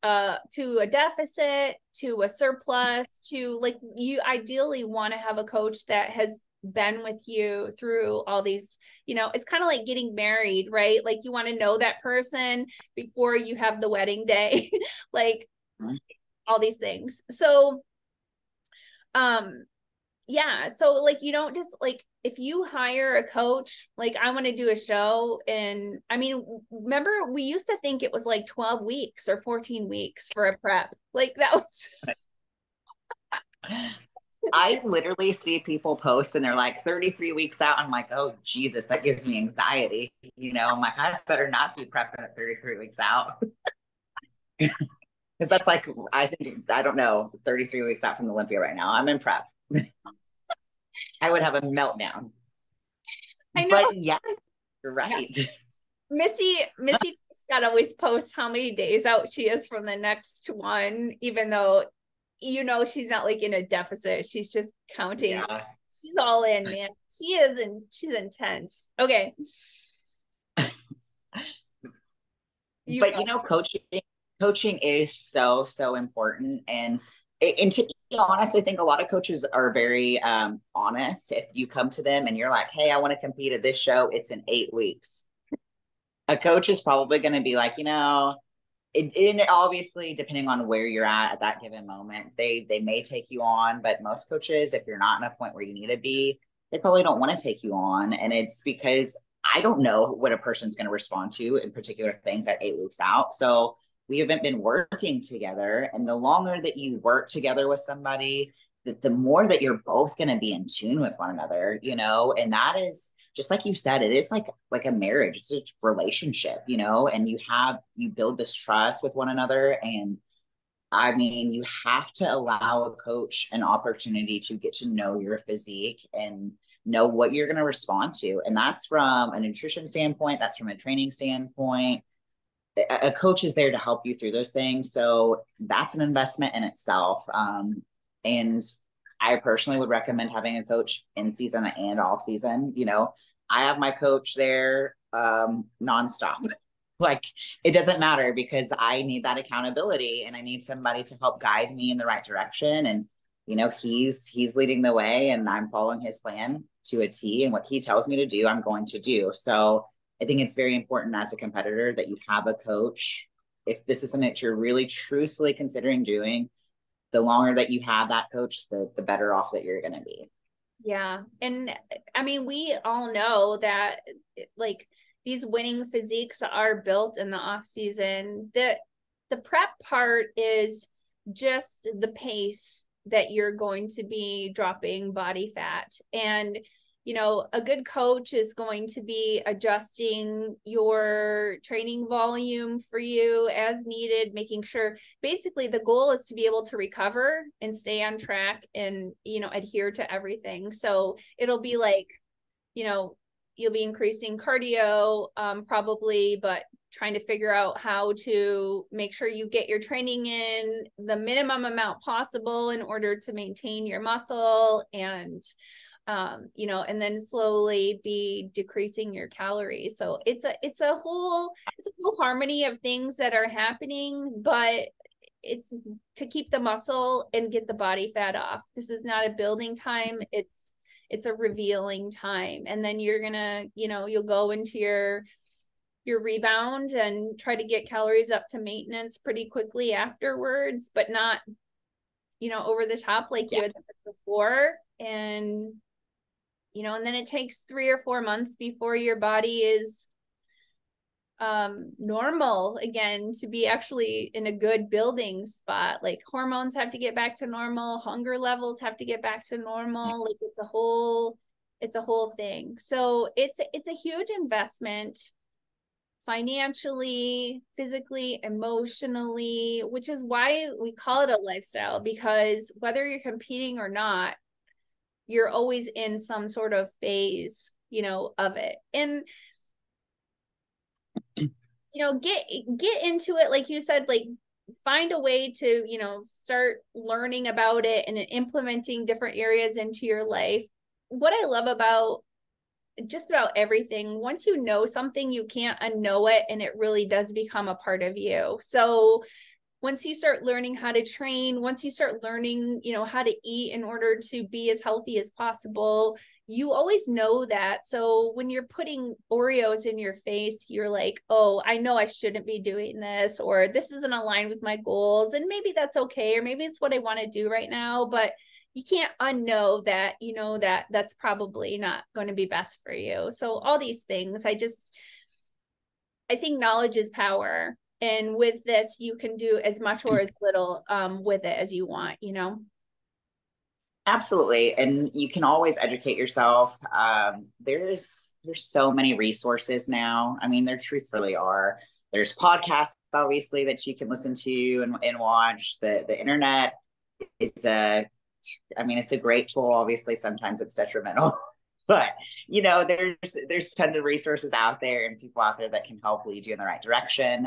a deficit, to a surplus, to, like, you ideally want to have a coach that has been with you through all these, you know, it's kind of like getting married, right? Like you want to know that person before you have the wedding day, like all these things. So, yeah. So like, you don't just like, if you hire a coach, like I want to do a show. And I mean, remember we used to think it was like 12 weeks or 14 weeks for a prep. Like that was, I literally see people post and they're like 33 weeks out. I'm like, oh Jesus, that gives me anxiety. You know, I'm like, I better not be prepping at 33 weeks out. Cause that's like, I think, I don't know, 33 weeks out from Olympia right now. I'm in prep. I would have a meltdown. I know. But yeah, you're right. Yeah. Missy Scott always posts how many days out she is from the next one, even though, you know, she's not like in a deficit. She's just counting. Yeah. She's all in, man. She is, and she's intense. Okay. You know, coaching is so important. And to be honest, I think a lot of coaches are very honest. If you come to them and you're like, hey, I want to compete at this show, it's in 8 weeks. A coach is probably going to be like, you know, it obviously, depending on where you're at that given moment, they may take you on. But most coaches, if you're not in a point where you need to be, they probably don't want to take you on. And it's because I don't know what a person's going to respond to in particular things at 8 weeks out. So we haven't been working together. And the longer that you work together with somebody, the more that you're both going to be in tune with one another, you know, and that is just like you said, it is like a marriage, it's a relationship, you know, and you build this trust with one another. And I mean, you have to allow a coach an opportunity to get to know your physique and know what you're going to respond to. And that's from a nutrition standpoint, that's from a training standpoint. A coach is there to help you through those things. So that's an investment in itself. And I personally would recommend having a coach in season and off season. You know, I have my coach there nonstop. Like it doesn't matter because I need that accountability and I need somebody to help guide me in the right direction. And, you know, he's leading the way and I'm following his plan to a T, and what he tells me to do, I'm going to do. So I think it's very important as a competitor that you have a coach. If this is something that you're really truthfully considering doing, the longer that you have that coach, the better off that you're going to be. Yeah. And I mean, we all know that like these winning physiques are built in the off season. The prep part is just the pace that you're going to be dropping body fat. And you know, a good coach is going to be adjusting your training volume for you as needed, making sure basically the goal is to be able to recover and stay on track and, you know, adhere to everything. So it'll be like, you know, you'll be increasing cardio probably, but trying to figure out how to make sure you get your training in the minimum amount possible in order to maintain your muscle and, you know, and then slowly be decreasing your calories. So it's a whole harmony of things that are happening, but it's to keep the muscle and get the body fat off. This is not a building time. It's a revealing time. And then you're gonna, you know, you'll go into your rebound and try to get calories up to maintenance pretty quickly afterwards, but not, you know, over the top, like you had said before. And, you know, and then it takes 3 or 4 months before your body is normal again to be actually in a good building spot. Like hormones have to get back to normal, hunger levels have to get back to normal. Like it's a whole thing. So it's a huge investment financially, physically, emotionally, which is why we call it a lifestyle, because whether you're competing or not, you're always in some sort of phase, you know, of it. And, you know, get into it. Like you said, like find a way to, you know, start learning about it and implementing different areas into your life. What I love about just about everything, once you know something, you can't unknow it. And it really does become a part of you. So once you start learning how to train, once you start learning, you know, how to eat in order to be as healthy as possible, you always know that. So when you're putting Oreos in your face, you're like, oh, I know I shouldn't be doing this, or this isn't aligned with my goals. And maybe that's okay. Or maybe it's what I want to do right now, but you can't unknow that, you know, that that's probably not going to be best for you. So all these things, I think knowledge is power. And with this, you can do as much or as little with it as you want, you know? Absolutely. And you can always educate yourself. There's so many resources now. I mean, there truthfully are. There's podcasts, obviously, that you can listen to and watch. The internet is a great tool. Obviously, sometimes it's detrimental, but you know, there's tons of resources out there and people out there that can help lead you in the right direction.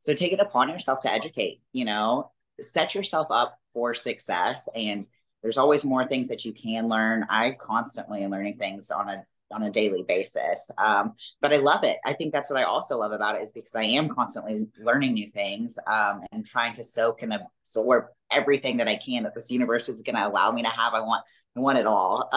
So take it upon yourself to educate, you know, set yourself up for success. And there's always more things that you can learn. I constantly am learning things on a daily basis. But I love it. I think that's what I also love about it, is because I am constantly learning new things and trying to soak and absorb everything that I can that this universe is going to allow me to have. I want it all.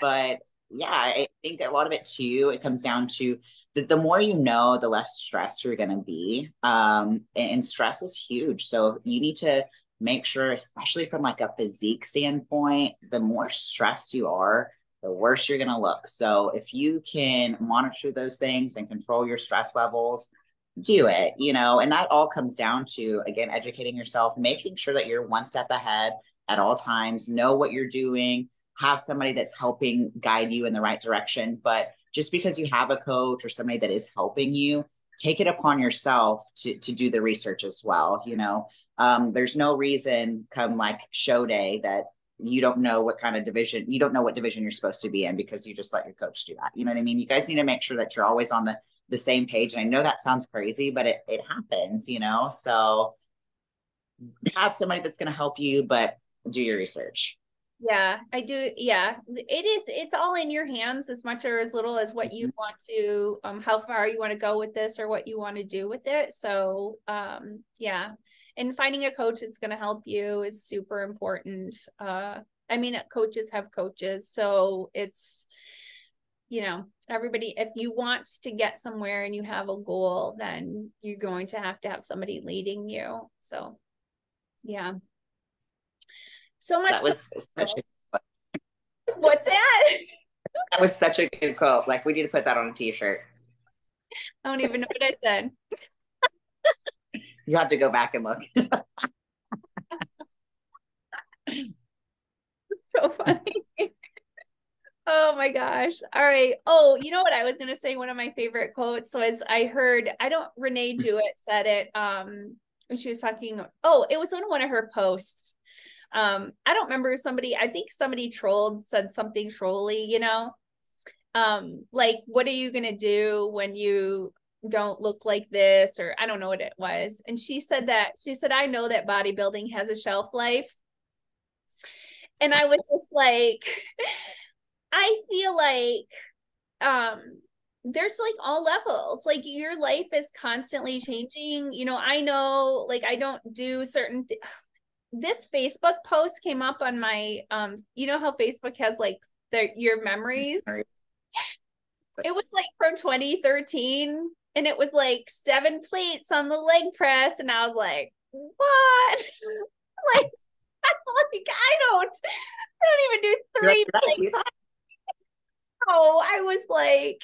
But yeah, I think a lot of it too, it comes down to the more you know, the less stressed you're going to be. And stress is huge. So you need to make sure, especially from like a physique standpoint, the more stressed you are, the worse you're going to look. So if you can monitor those things and control your stress levels, do it, you know, and that all comes down to, again, educating yourself, making sure that you're one step ahead at all times, know what you're doing, have somebody that's helping guide you in the right direction. But just because you have a coach or somebody that is helping you, take it upon yourself to do the research as well. You know, there's no reason come like show day that you don't know what division you're supposed to be in because you just let your coach do that. You know what I mean? You guys need to make sure that you're always on the same page. And I know that sounds crazy, but it happens, you know? So have somebody that's going to help you, but do your research. Yeah, I do. Yeah, it's all in your hands, as much or as little as what you want to, how far you want to go with this or what you want to do with it. So yeah. And finding a coach that's going to help you is super important. I mean, coaches have coaches. So it's, you know, everybody, if you want to get somewhere and you have a goal, then you're going to have somebody leading you. So, yeah. So much. That was such a good. What's that? That was such a good quote. Like, we need to put that on a t-shirt. I don't even know what I said. You have to go back and look. So funny. Oh my gosh. All right. Oh, you know what I was going to say? One of my favorite quotes was, Renee Jewett said it when she was talking. Oh, it was on one of her posts. I don't remember, I think somebody said something trolly, you know, like, what are you going to do when you don't look like this, or I don't know what it was. And she said, I know that bodybuilding has a shelf life. And I was just like, I feel like, there's like all levels, like your life is constantly changing. You know, I know, like, I don't do certain things. This Facebook post came up on my, you know how Facebook has like your memories. Sorry. It was like from 2013, and it was like 7 plates on the leg press. And I was like, what? I don't even do 3 plates. Oh, I was like,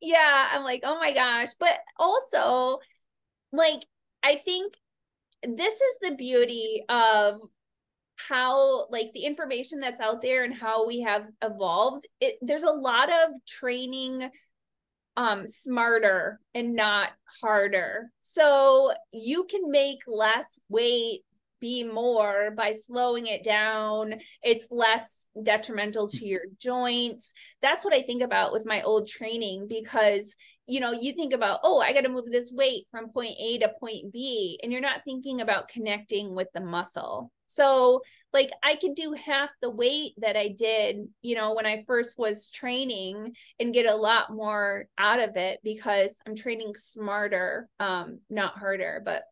yeah, I'm like, oh my gosh. But also, like, I think this is the beauty of how, like, the information that's out there and how we have evolved. There's a lot of training smarter and not harder. So you can make less weight be more by slowing it down. It's less detrimental to your joints. That's what I think about with my old training, because, you know, you think about, oh, I got to move this weight from point A to point B, and you're not thinking about connecting with the muscle. So, like, I could do half the weight that I did, you know, when I first was training, and get a lot more out of it because I'm training smarter, not harder. But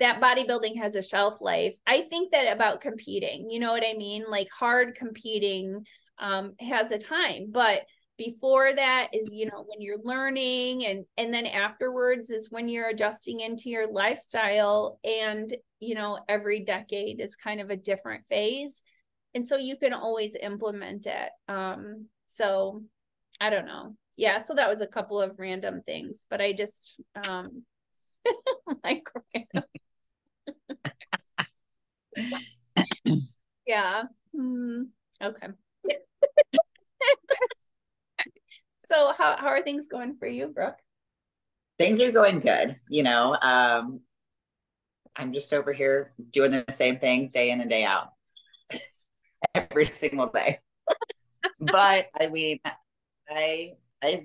that bodybuilding has a shelf life. I think that about competing, you know what I mean? Like hard competing has a time, but before that is, you know, when you're learning, and then afterwards is when you're adjusting into your lifestyle. And, you know, every decade is kind of a different phase. And so you can always implement it. So I don't know. Yeah. So that was a couple of random things, but I just, like, yeah. Okay. So how are things going for you, Brooke? Things are going good. You know, I'm just over here doing the same things day in and day out every single day. But I mean, I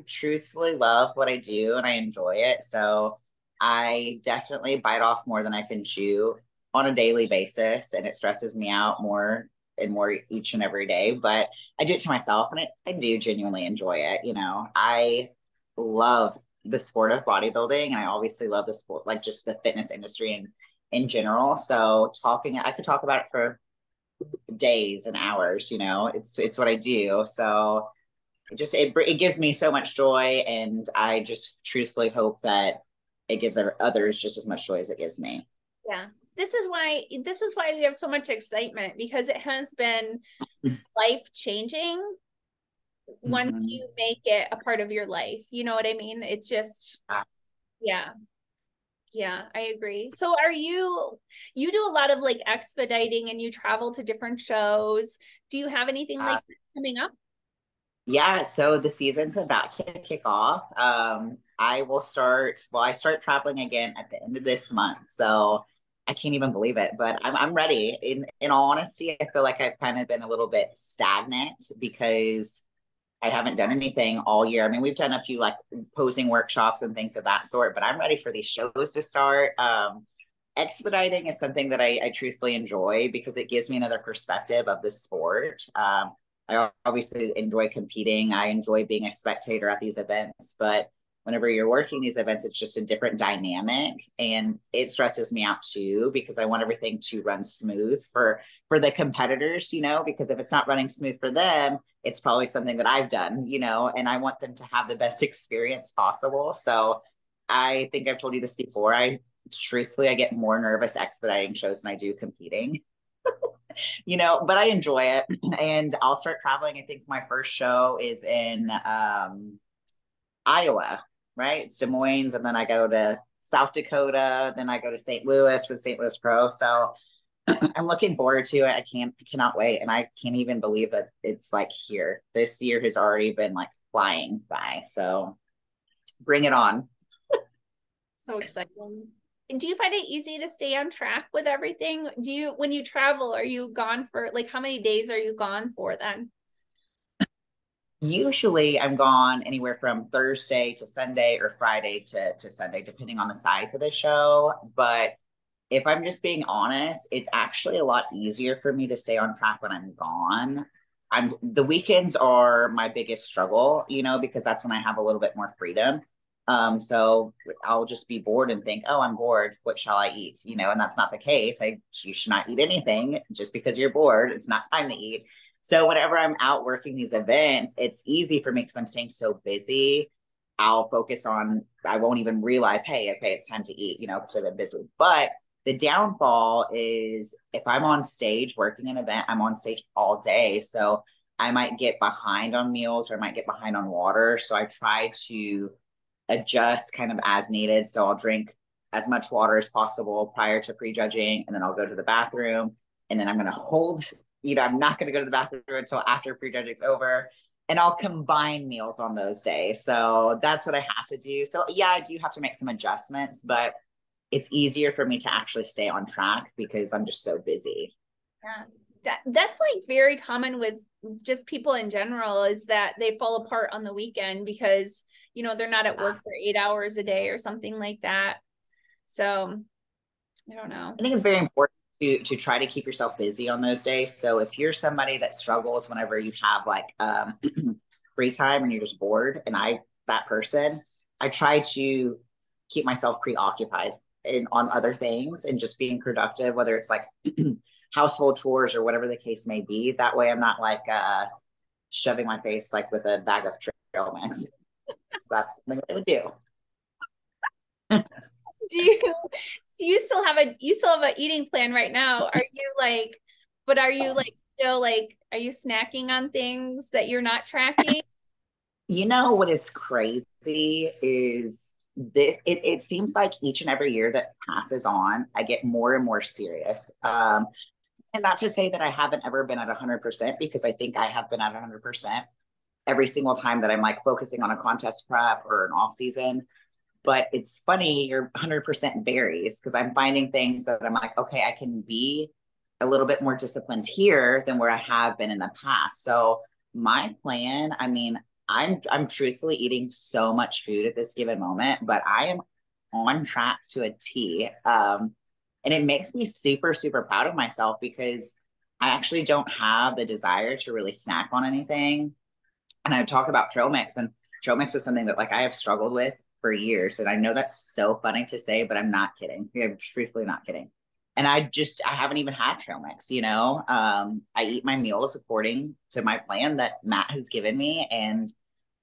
truthfully love what I do and I enjoy it. So I definitely bite off more than I can chew on a daily basis. And it stresses me out more and more each and every day, but I do it to myself, and I do genuinely enjoy it. You know, I love the sport of bodybuilding, and I obviously love the sport, like just the fitness industry in general. So I could talk about it for days and hours, you know, it's what I do. So it gives me so much joy, and I just truthfully hope that it gives others just as much joy as it gives me. Yeah. This is why we have so much excitement, because it has been life-changing once you make it a part of your life. You know what I mean? It's just, yeah. Yeah, I agree. So are you do a lot of like expediting, and you travel to different shows. Do you have anything like that coming up? Yeah. So the season's about to kick off. I start traveling again at the end of this month. So I can't even believe it, but I'm ready. In all honesty, I feel like I've kind of been a little bit stagnant because I haven't done anything all year. I mean, we've done a few like posing workshops and things of that sort, but I'm ready for these shows to start. Expediting is something that I truthfully enjoy because it gives me another perspective of the sport. I obviously enjoy competing. I enjoy being a spectator at these events, but whenever you're working these events, it's just a different dynamic, and it stresses me out too, because I want everything to run smooth for the competitors, you know, because if it's not running smooth for them, it's probably something that I've done, you know, and I want them to have the best experience possible. So I think I've told you this before. I get more nervous expediting shows than I do competing, you know, but I enjoy it, and I'll start traveling. I think my first show is in, Iowa. Right? It's Des Moines. And then I go to South Dakota. Then I go to St. Louis with St. Louis Pro. So I'm looking forward to it. I cannot wait. And I can't even believe that it's like here. This year has already been like flying by. So bring it on. So exciting. And do you find it easy to stay on track with everything? When you travel, are you gone for like, how many days are you gone for then? Usually I'm gone anywhere from Thursday to Sunday or Friday to Sunday, depending on the size of the show. But if I'm just being honest, it's actually a lot easier for me to stay on track when I'm gone. The weekends are my biggest struggle, you know, because that's when I have a little bit more freedom. So I'll just be bored and think, oh, I'm bored. What shall I eat? You know, and that's not the case. You should not eat anything just because you're bored. It's not time to eat. So whenever I'm out working these events, it's easy for me because I'm staying so busy. I'll focus on, I won't even realize, hey, okay, it's time to eat, you know, because I've been busy. But the downfall is if I'm on stage working an event, I'm on stage all day. So I might get behind on meals, or I might get behind on water. So I try to adjust kind of as needed. So I'll drink as much water as possible prior to prejudging, and then I'll go to the bathroom, and then I'm going to hold, you know, I'm not going to go to the bathroom until after prejudging's over, and I'll combine meals on those days. So that's what I have to do. So yeah, I do have to make some adjustments, but it's easier for me to actually stay on track because I'm just so busy. Yeah. That's like very common with just people in general, is that they fall apart on the weekend because, you know, they're not at work for 8 hours a day or something like that. So I don't know. I think it's very important to try to keep yourself busy on those days. So if you're somebody that struggles whenever you have like free time and you're just bored, and that person, I try to keep myself preoccupied on other things and just being productive, whether it's like household chores or whatever the case may be. That way I'm not like shoving my face like with a bag of trail mix. So that's something I would do. Do you still have an eating plan right now? Are you snacking on things that you're not tracking? You know what is crazy is this, it seems like each and every year that passes on, I get more and more serious. And not to say that I haven't ever been at 100%, because I think I have been at 100% every single time that I'm like focusing on a contest prep or an off season. But it's funny, your 100% varies, because I'm finding things that I'm like, okay, I can be a little bit more disciplined here than where I have been in the past. So my plan, I mean, I'm truthfully eating so much food at this given moment, but I am on track to a T. And it makes me super, super proud of myself, because I actually don't have the desire to really snack on anything. And I talk about trail mix, and trail mix was something that like I have struggled with for years. And I know that's so funny to say, but I'm not kidding. I'm truthfully not kidding. And I haven't even had trail mix, you know. I eat my meals according to my plan that Matt has given me, and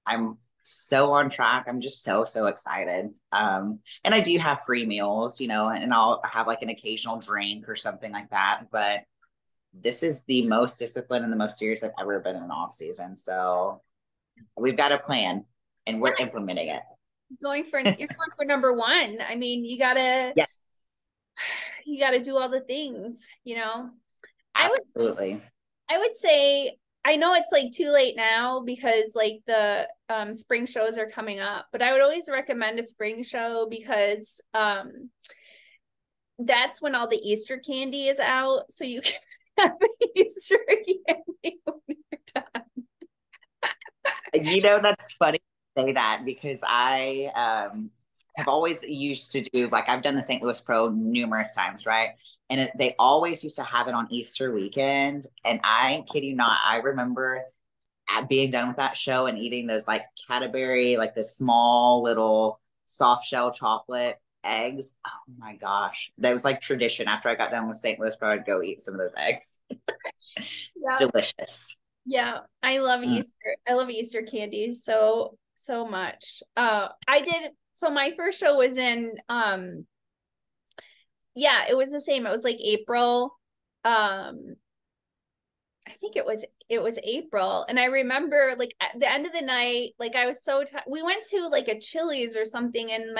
I'm so on track. I'm just so, so excited. And I do have free meals, you know, and I'll have like an occasional drink or something like that. But this is the most disciplined and the most serious I've ever been in an off season. So we've got a plan, and we're implementing it. You're going for number one. I mean, you gotta do all the things, you know. I would say, I know it's like too late now because like the spring shows are coming up, but I would always recommend a spring show, because that's when all the Easter candy is out, so you can have Easter candy when you're done. You know, that's funny to say that, because I have always used to do, like, I've done the St. Louis Pro numerous times, right? And they always used to have it on Easter weekend. And I kid you not, I remember being done with that show and eating those like Cadbury, like the small little soft shell chocolate eggs. Oh my gosh. That was like tradition. After I got done with St. Louis Pro, I'd go eat some of those eggs. Yeah. Delicious. Yeah. I love Easter. I love Easter candy so, so much. So my first show was it was the same. It was like April. I think it was April. And I remember like at the end of the night, like I was so tired. We went to like a Chili's or something, and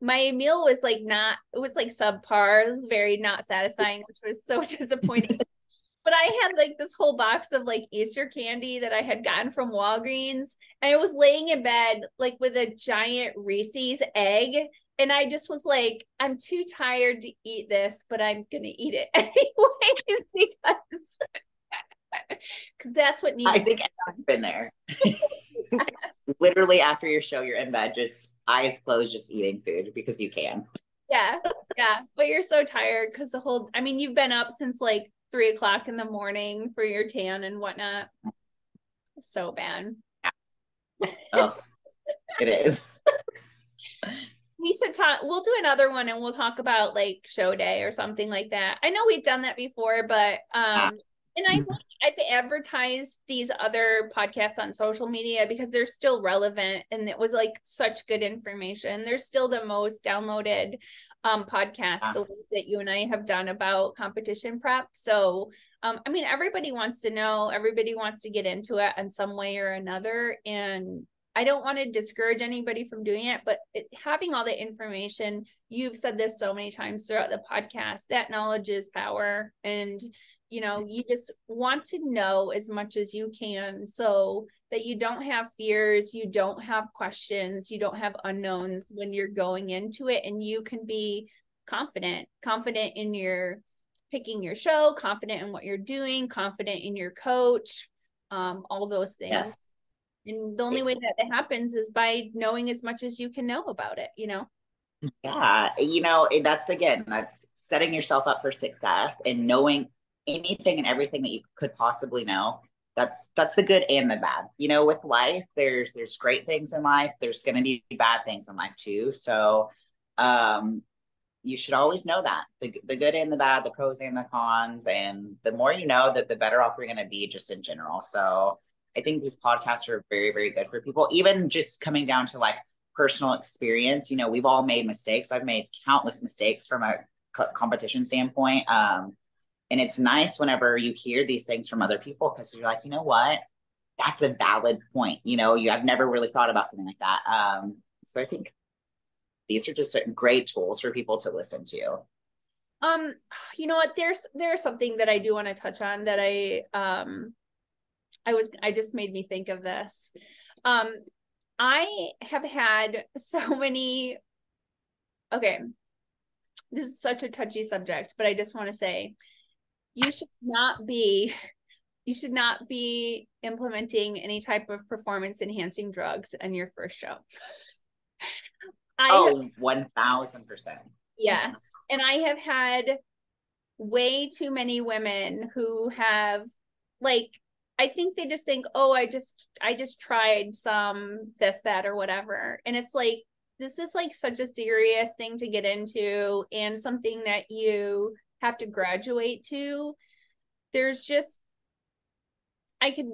my meal was like it was like subpar. It was very not satisfying, which was so disappointing. But I had like this whole box of like Easter candy that I had gotten from Walgreens, and I was laying in bed like with a giant Reese's egg, and I just was like, I'm too tired to eat this, but I'm going to eat it anyways, because that's what needs. I think I've been there. Literally after your show, you're in bed, just eyes closed, just eating food because you can. Yeah. But you're so tired because you've been up since like 3 o'clock in the morning for your tan and whatnot. So bad. Yeah. Oh, it is. We should talk. We'll do another one, and we'll talk about like show day or something like that. I know we've done that before, but and I've advertised these other podcasts on social media because they're still relevant, and it was like such good information. They're still the most downloaded podcasts, the ones that you and I have done about competition prep. So, I mean, everybody wants to know, everybody wants to get into it in some way or another. And I don't want to discourage anybody from doing it, but having all the information, you've said this so many times throughout the podcast, that knowledge is power. And, you know, you just want to know as much as you can so that you don't have fears, you don't have questions, you don't have unknowns when you're going into it, and you can be confident in your picking your show, confident in what you're doing, confident in your coach, all those things. Yes. And the only way that happens is by knowing as much as you can know about it, you know? Yeah. You know, that's setting yourself up for success and knowing anything and everything that you could possibly know. That's the good and the bad, you know. With life, there's great things in life, there's going to be bad things in life too. So you should always know that, the good and the bad, the pros and the cons. And the more you know, that the better off you're going to be just in general. So I think these podcasts are very, very good for people, even just coming down to like personal experience. You know, we've all made mistakes. I've made countless mistakes from a competition standpoint. And it's nice whenever you hear these things from other people, because you're like, you know what, that's a valid point. You know, I've never really thought about something like that. So I think these are just great tools for people to listen to. You know what, there's something that I do want to touch on that I just made me think of this. I have had so many, okay, this is such a touchy subject, but I just want to say, you should not be implementing any type of performance enhancing drugs on your first show. 1,000%. Yes. And I have had way too many women who have, like, I think they just think, oh, I just tried some this, that, or whatever. And it's like, this is like such a serious thing to get into and something that you have to graduate to. There's just, I could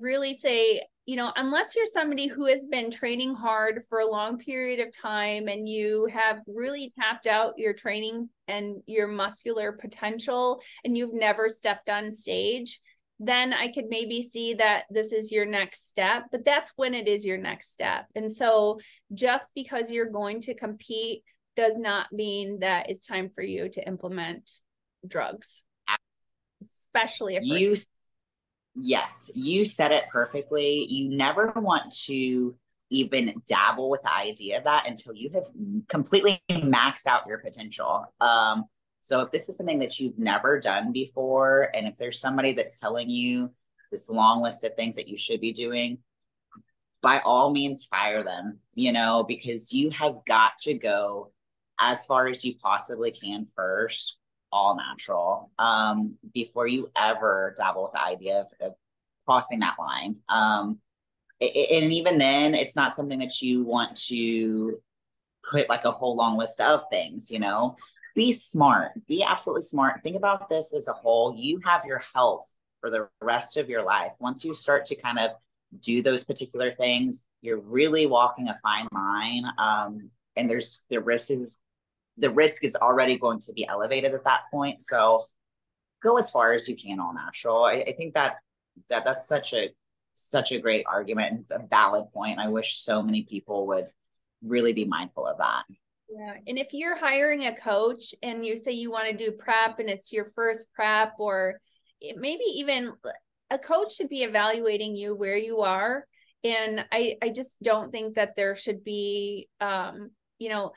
really say, you know, unless you're somebody who has been training hard for a long period of time and you have really tapped out your training and your muscular potential and you've never stepped on stage, then I could maybe see that this is your next step, but that's when it is your next step. And so just because you're going to compete does not mean that it's time for you to implement drugs, especially if you. Yes, you said it perfectly. You never want to even dabble with the idea of that until you have completely maxed out your potential. So if this is something that you've never done before, and if there's somebody that's telling you this long list of things that you should be doing, by all means, fire them, you know, because you have got to go as far as you possibly can first, all natural, before you ever dabble with the idea of crossing that line. And even then, it's not something that you want to put like a whole long list of things, you know. Be smart, be absolutely smart. Think about this as a whole. You have your health for the rest of your life. Once you start to kind of do those particular things, you're really walking a fine line. And there's the risk is already going to be elevated at that point. So go as far as you can, all natural. I think that's such a great argument and a valid point. I wish so many people would really be mindful of that. Yeah. And if you're hiring a coach and you say you want to do prep and it's your first prep, or maybe even a coach should be evaluating you where you are. And I just don't think that there should be, you know,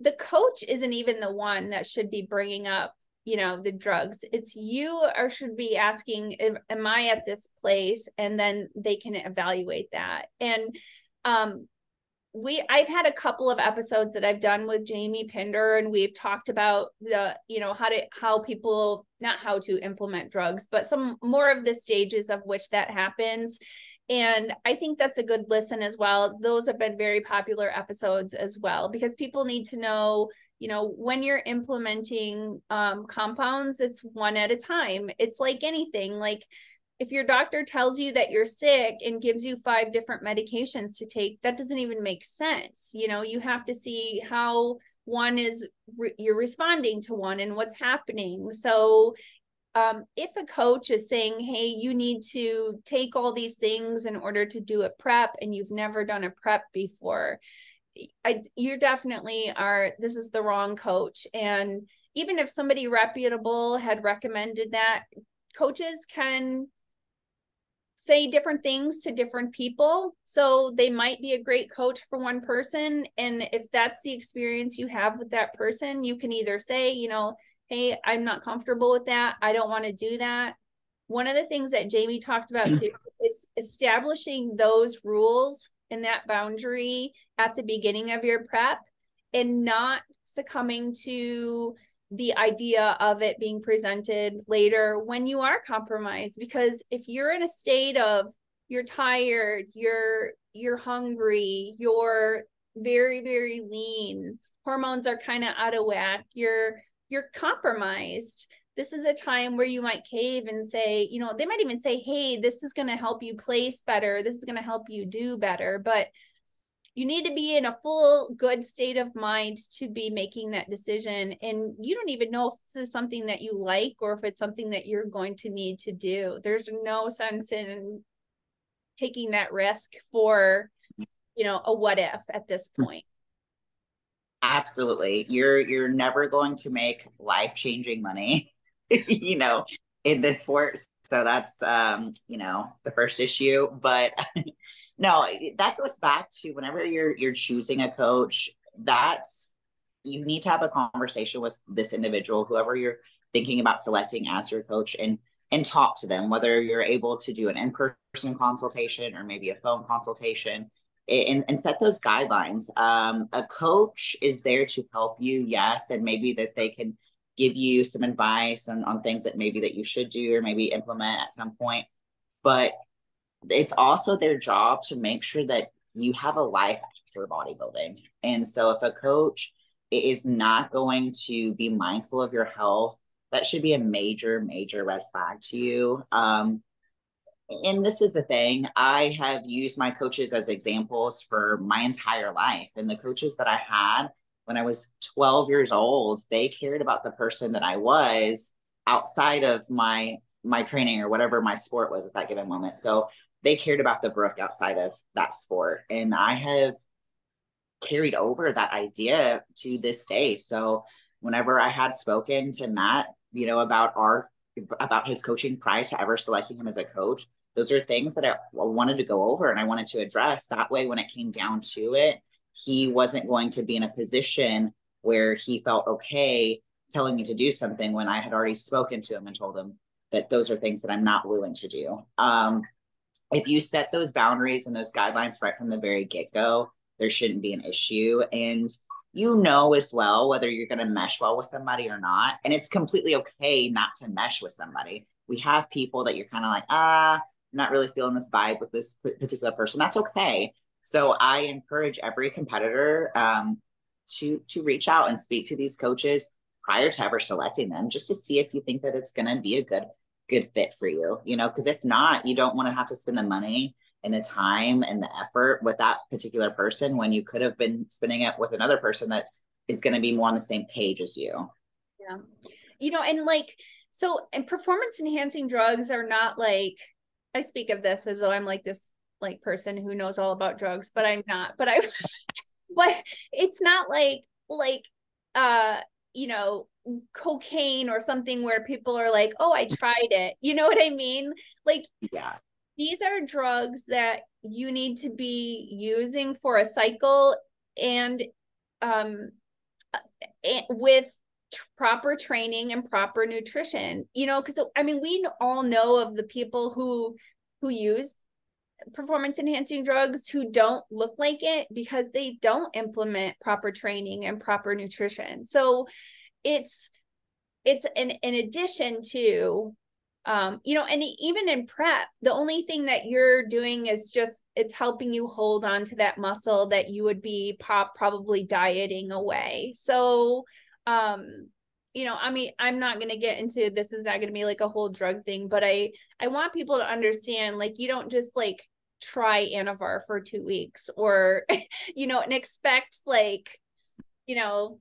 the coach isn't even the one that should be bringing up, you know, the drugs. It's you or should be asking, am I at this place? And then they can evaluate that. And, I've had a couple of episodes that I've done with Jamie Pinder, and we've talked about the, you know, how to implement drugs, but some more of the stages of which that happens. And I think that's a good listen as well. Those have been very popular episodes as well, because people need to know, you know, when you're implementing compounds, it's one at a time. It's like anything. Like, if your doctor tells you that you're sick and gives you 5 different medications to take, that doesn't even make sense. You know, you have to see how one is, you're responding to one and what's happening. So if a coach is saying, hey, you need to take all these things in order to do a prep, and you've never done a prep before, you definitely are, this is the wrong coach. And even if somebody reputable had recommended that, coaches can say different things to different people. So they might be a great coach for one person. And if that's the experience you have with that person, you can either say, you know, hey, I'm not comfortable with that. I don't want to do that. One of the things that Jamie talked about too is establishing those rules and that boundary at the beginning of your prep, and not succumbing to the idea of it being presented later when you are compromised. Because if you're in a state of, you're tired, you're hungry, you're very, very lean. Hormones are kind of out of whack. You're compromised. This is a time where you might cave and say, you know, they might even say, hey, this is going to help you place better. This is going to help you do better. But you need to be in a full good state of mind to be making that decision. And you don't even know if this is something that you like or if it's something that you're going to need to do. There's no sense in taking that risk for, you know, a what if at this point. Absolutely. You're never going to make life-changing money, you know, in this sport. So that's, you know, the first issue, but no, that goes back to whenever you're choosing a coach, that you need to have a conversation with this individual, whoever you're thinking about selecting as your coach, and talk to them, whether you're able to do an in-person consultation or maybe a phone consultation, and set those guidelines. A coach is there to help you, yes, and maybe that they can give you some advice on things that maybe that you should do or maybe implement at some point, but it's also their job to make sure that you have a life after bodybuilding. And so if a coach is not going to be mindful of your health, that should be a major, major red flag to you. And this is the thing, I have used my coaches as examples for my entire life. And the coaches that I had when I was 12 years old, they cared about the person that I was outside of my training or whatever my sport was at that given moment. So they cared about the Brooke outside of that sport. And I have carried over that idea to this day. So whenever I had spoken to Matt, you know, about his coaching prior to ever selecting him as a coach, those are things that I wanted to go over and I wanted to address. That way, when it came down to it, he wasn't going to be in a position where he felt okay telling me to do something when I had already spoken to him and told him that those are things that I'm not willing to do. If you set those boundaries and those guidelines right from the very get-go, there shouldn't be an issue. And you know as well whether you're going to mesh well with somebody or not. And it's completely okay not to mesh with somebody. We have people that you're kind of like, I'm not really feeling this vibe with this particular person. That's okay. So I encourage every competitor to reach out and speak to these coaches prior to ever selecting them, just to see if you think that it's going to be a good fit for you, you know, because if not, you don't want to have to spend the money and the time and the effort with that particular person when you could have been spending it with another person that is going to be more on the same page as you. Yeah. You know, and like, so, and performance enhancing drugs are not like, I speak of this as though I'm like this, like, person who knows all about drugs, but I'm not, but I, but it's not like, you know, cocaine or something where people are like, oh, I tried it. You know what I mean? Like, yeah. These are drugs that you need to be using for a cycle and with proper training and proper nutrition, you know, because I mean, we all know of the people who use performance enhancing drugs who don't look like it because they don't implement proper training and proper nutrition. So it's in addition to, you know, and even in prep, the only thing that you're doing is just, it's helping you hold on to that muscle that you would be probably dieting away. So, you know, I mean, I'm not going to get into, this is not going to be like a whole drug thing, but I want people to understand, like, you don't just like try Anavar for 2 weeks or, you know, and expect like, you know,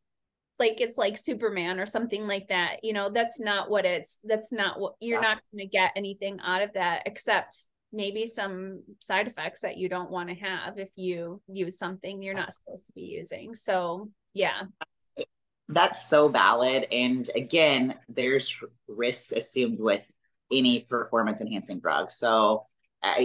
like it's like Superman or something like that. You know, that's not what you're not going to get anything out of that, except maybe some side effects that you don't want to have if you use something you're not supposed to be using. So yeah. That's so valid. And again, there's risks assumed with any performance enhancing drug. So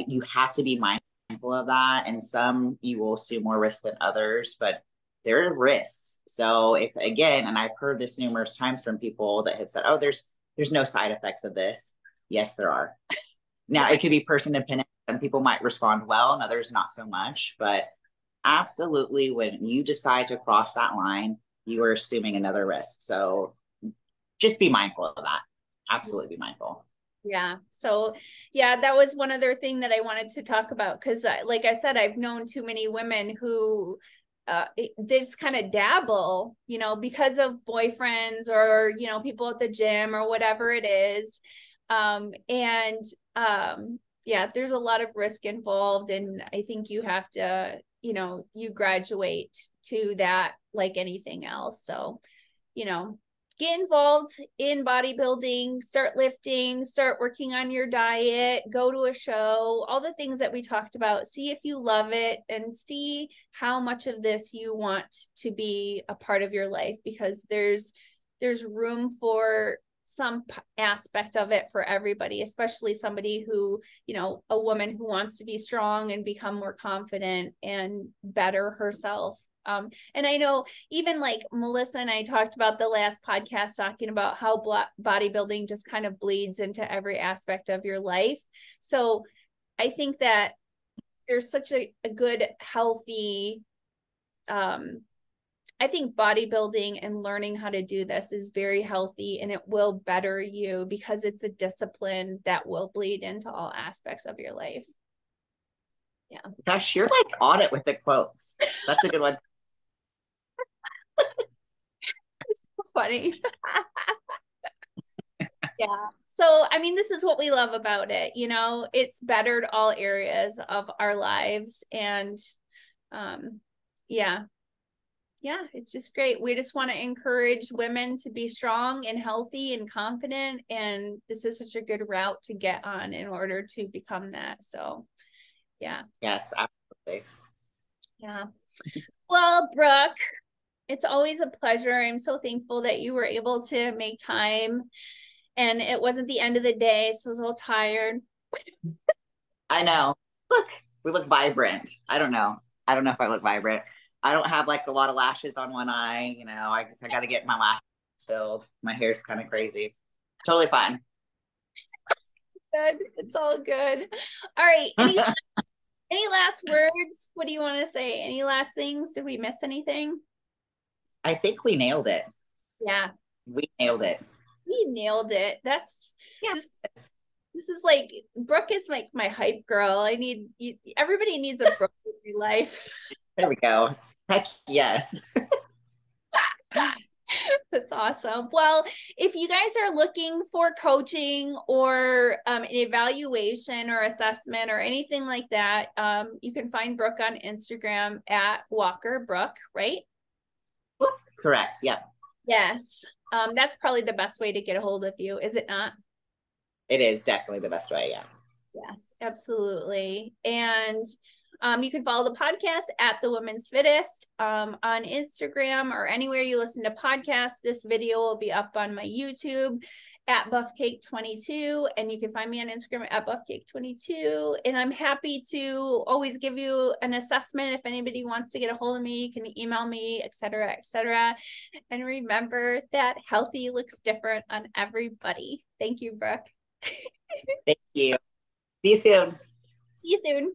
you have to be mindful of that. And some you will assume more risk than others, but there are risks. So if, again, and I've heard this numerous times from people that have said, oh, there's no side effects of this. Yes, there are. Now it could be person dependent. Some people might respond well and others not so much, but absolutely when you decide to cross that line, you are assuming another risk. So just be mindful of that. Absolutely be mindful. Yeah. So yeah, that was one other thing that I wanted to talk about. Cause like I said, I've known too many women who they just kind of dabble, you know, because of boyfriends or, you know, people at the gym or whatever it is. Yeah, there's a lot of risk involved. And I think you have to, you know, you graduate to that like anything else. So, you know, get involved in bodybuilding, start lifting, start working on your diet, go to a show, all the things that we talked about. See if you love it and see how much of this you want to be a part of your life, because there's room for some aspect of it for everybody, especially somebody who, you know, a woman who wants to be strong and become more confident and better herself. And I know even like Melissa and I talked about the last podcast talking about how bodybuilding just kind of bleeds into every aspect of your life. So I think that there's such a good, healthy, I think bodybuilding and learning how to do this is very healthy, and it will better you because it's a discipline that will bleed into all aspects of your life. Yeah. Gosh, you're like on it with the quotes. That's a good one. It's so funny. Yeah. So, I mean, this is what we love about it. You know, it's bettered all areas of our lives. And yeah, it's just great. We just want to encourage women to be strong and healthy and confident. And this is such a good route to get on in order to become that. So, yeah. Yes, absolutely. Yeah. Well, Brooke, it's always a pleasure. I'm so thankful that you were able to make time, and it wasn't the end of the day, so I was a little tired. I know. Look, we look vibrant. I don't know. I don't know if I look vibrant. I don't have like a lot of lashes on one eye. You know, I got to get my lashes filled. My hair's kind of crazy. Totally fine. Good. It's all good. All right. Any last words? What do you want to say? Any last things? Did we miss anything? I think we nailed it. Yeah. We nailed it. We nailed it. That's, yeah. This is like, Brooke is like my hype girl. Everybody needs a Brooke in your life. There we go. Heck yes. That's awesome. Well, if you guys are looking for coaching or an evaluation or assessment or anything like that, you can find Brooke on Instagram at Walker Brooke, right? Correct. Yep. Yes. That's probably the best way to get a hold of you, is it not? It is definitely the best way. Yeah. Yes, absolutely. And you can follow the podcast at The Women's Fittest on Instagram or anywhere you listen to podcasts. This video will be up on my YouTube at Buffcake22, and you can find me on Instagram at Buffcake22. And I'm happy to always give you an assessment if anybody wants to get a hold of me. You can email me, etc., etc. And remember that healthy looks different on everybody. Thank you, Brooke. Thank you. See you soon. See you soon.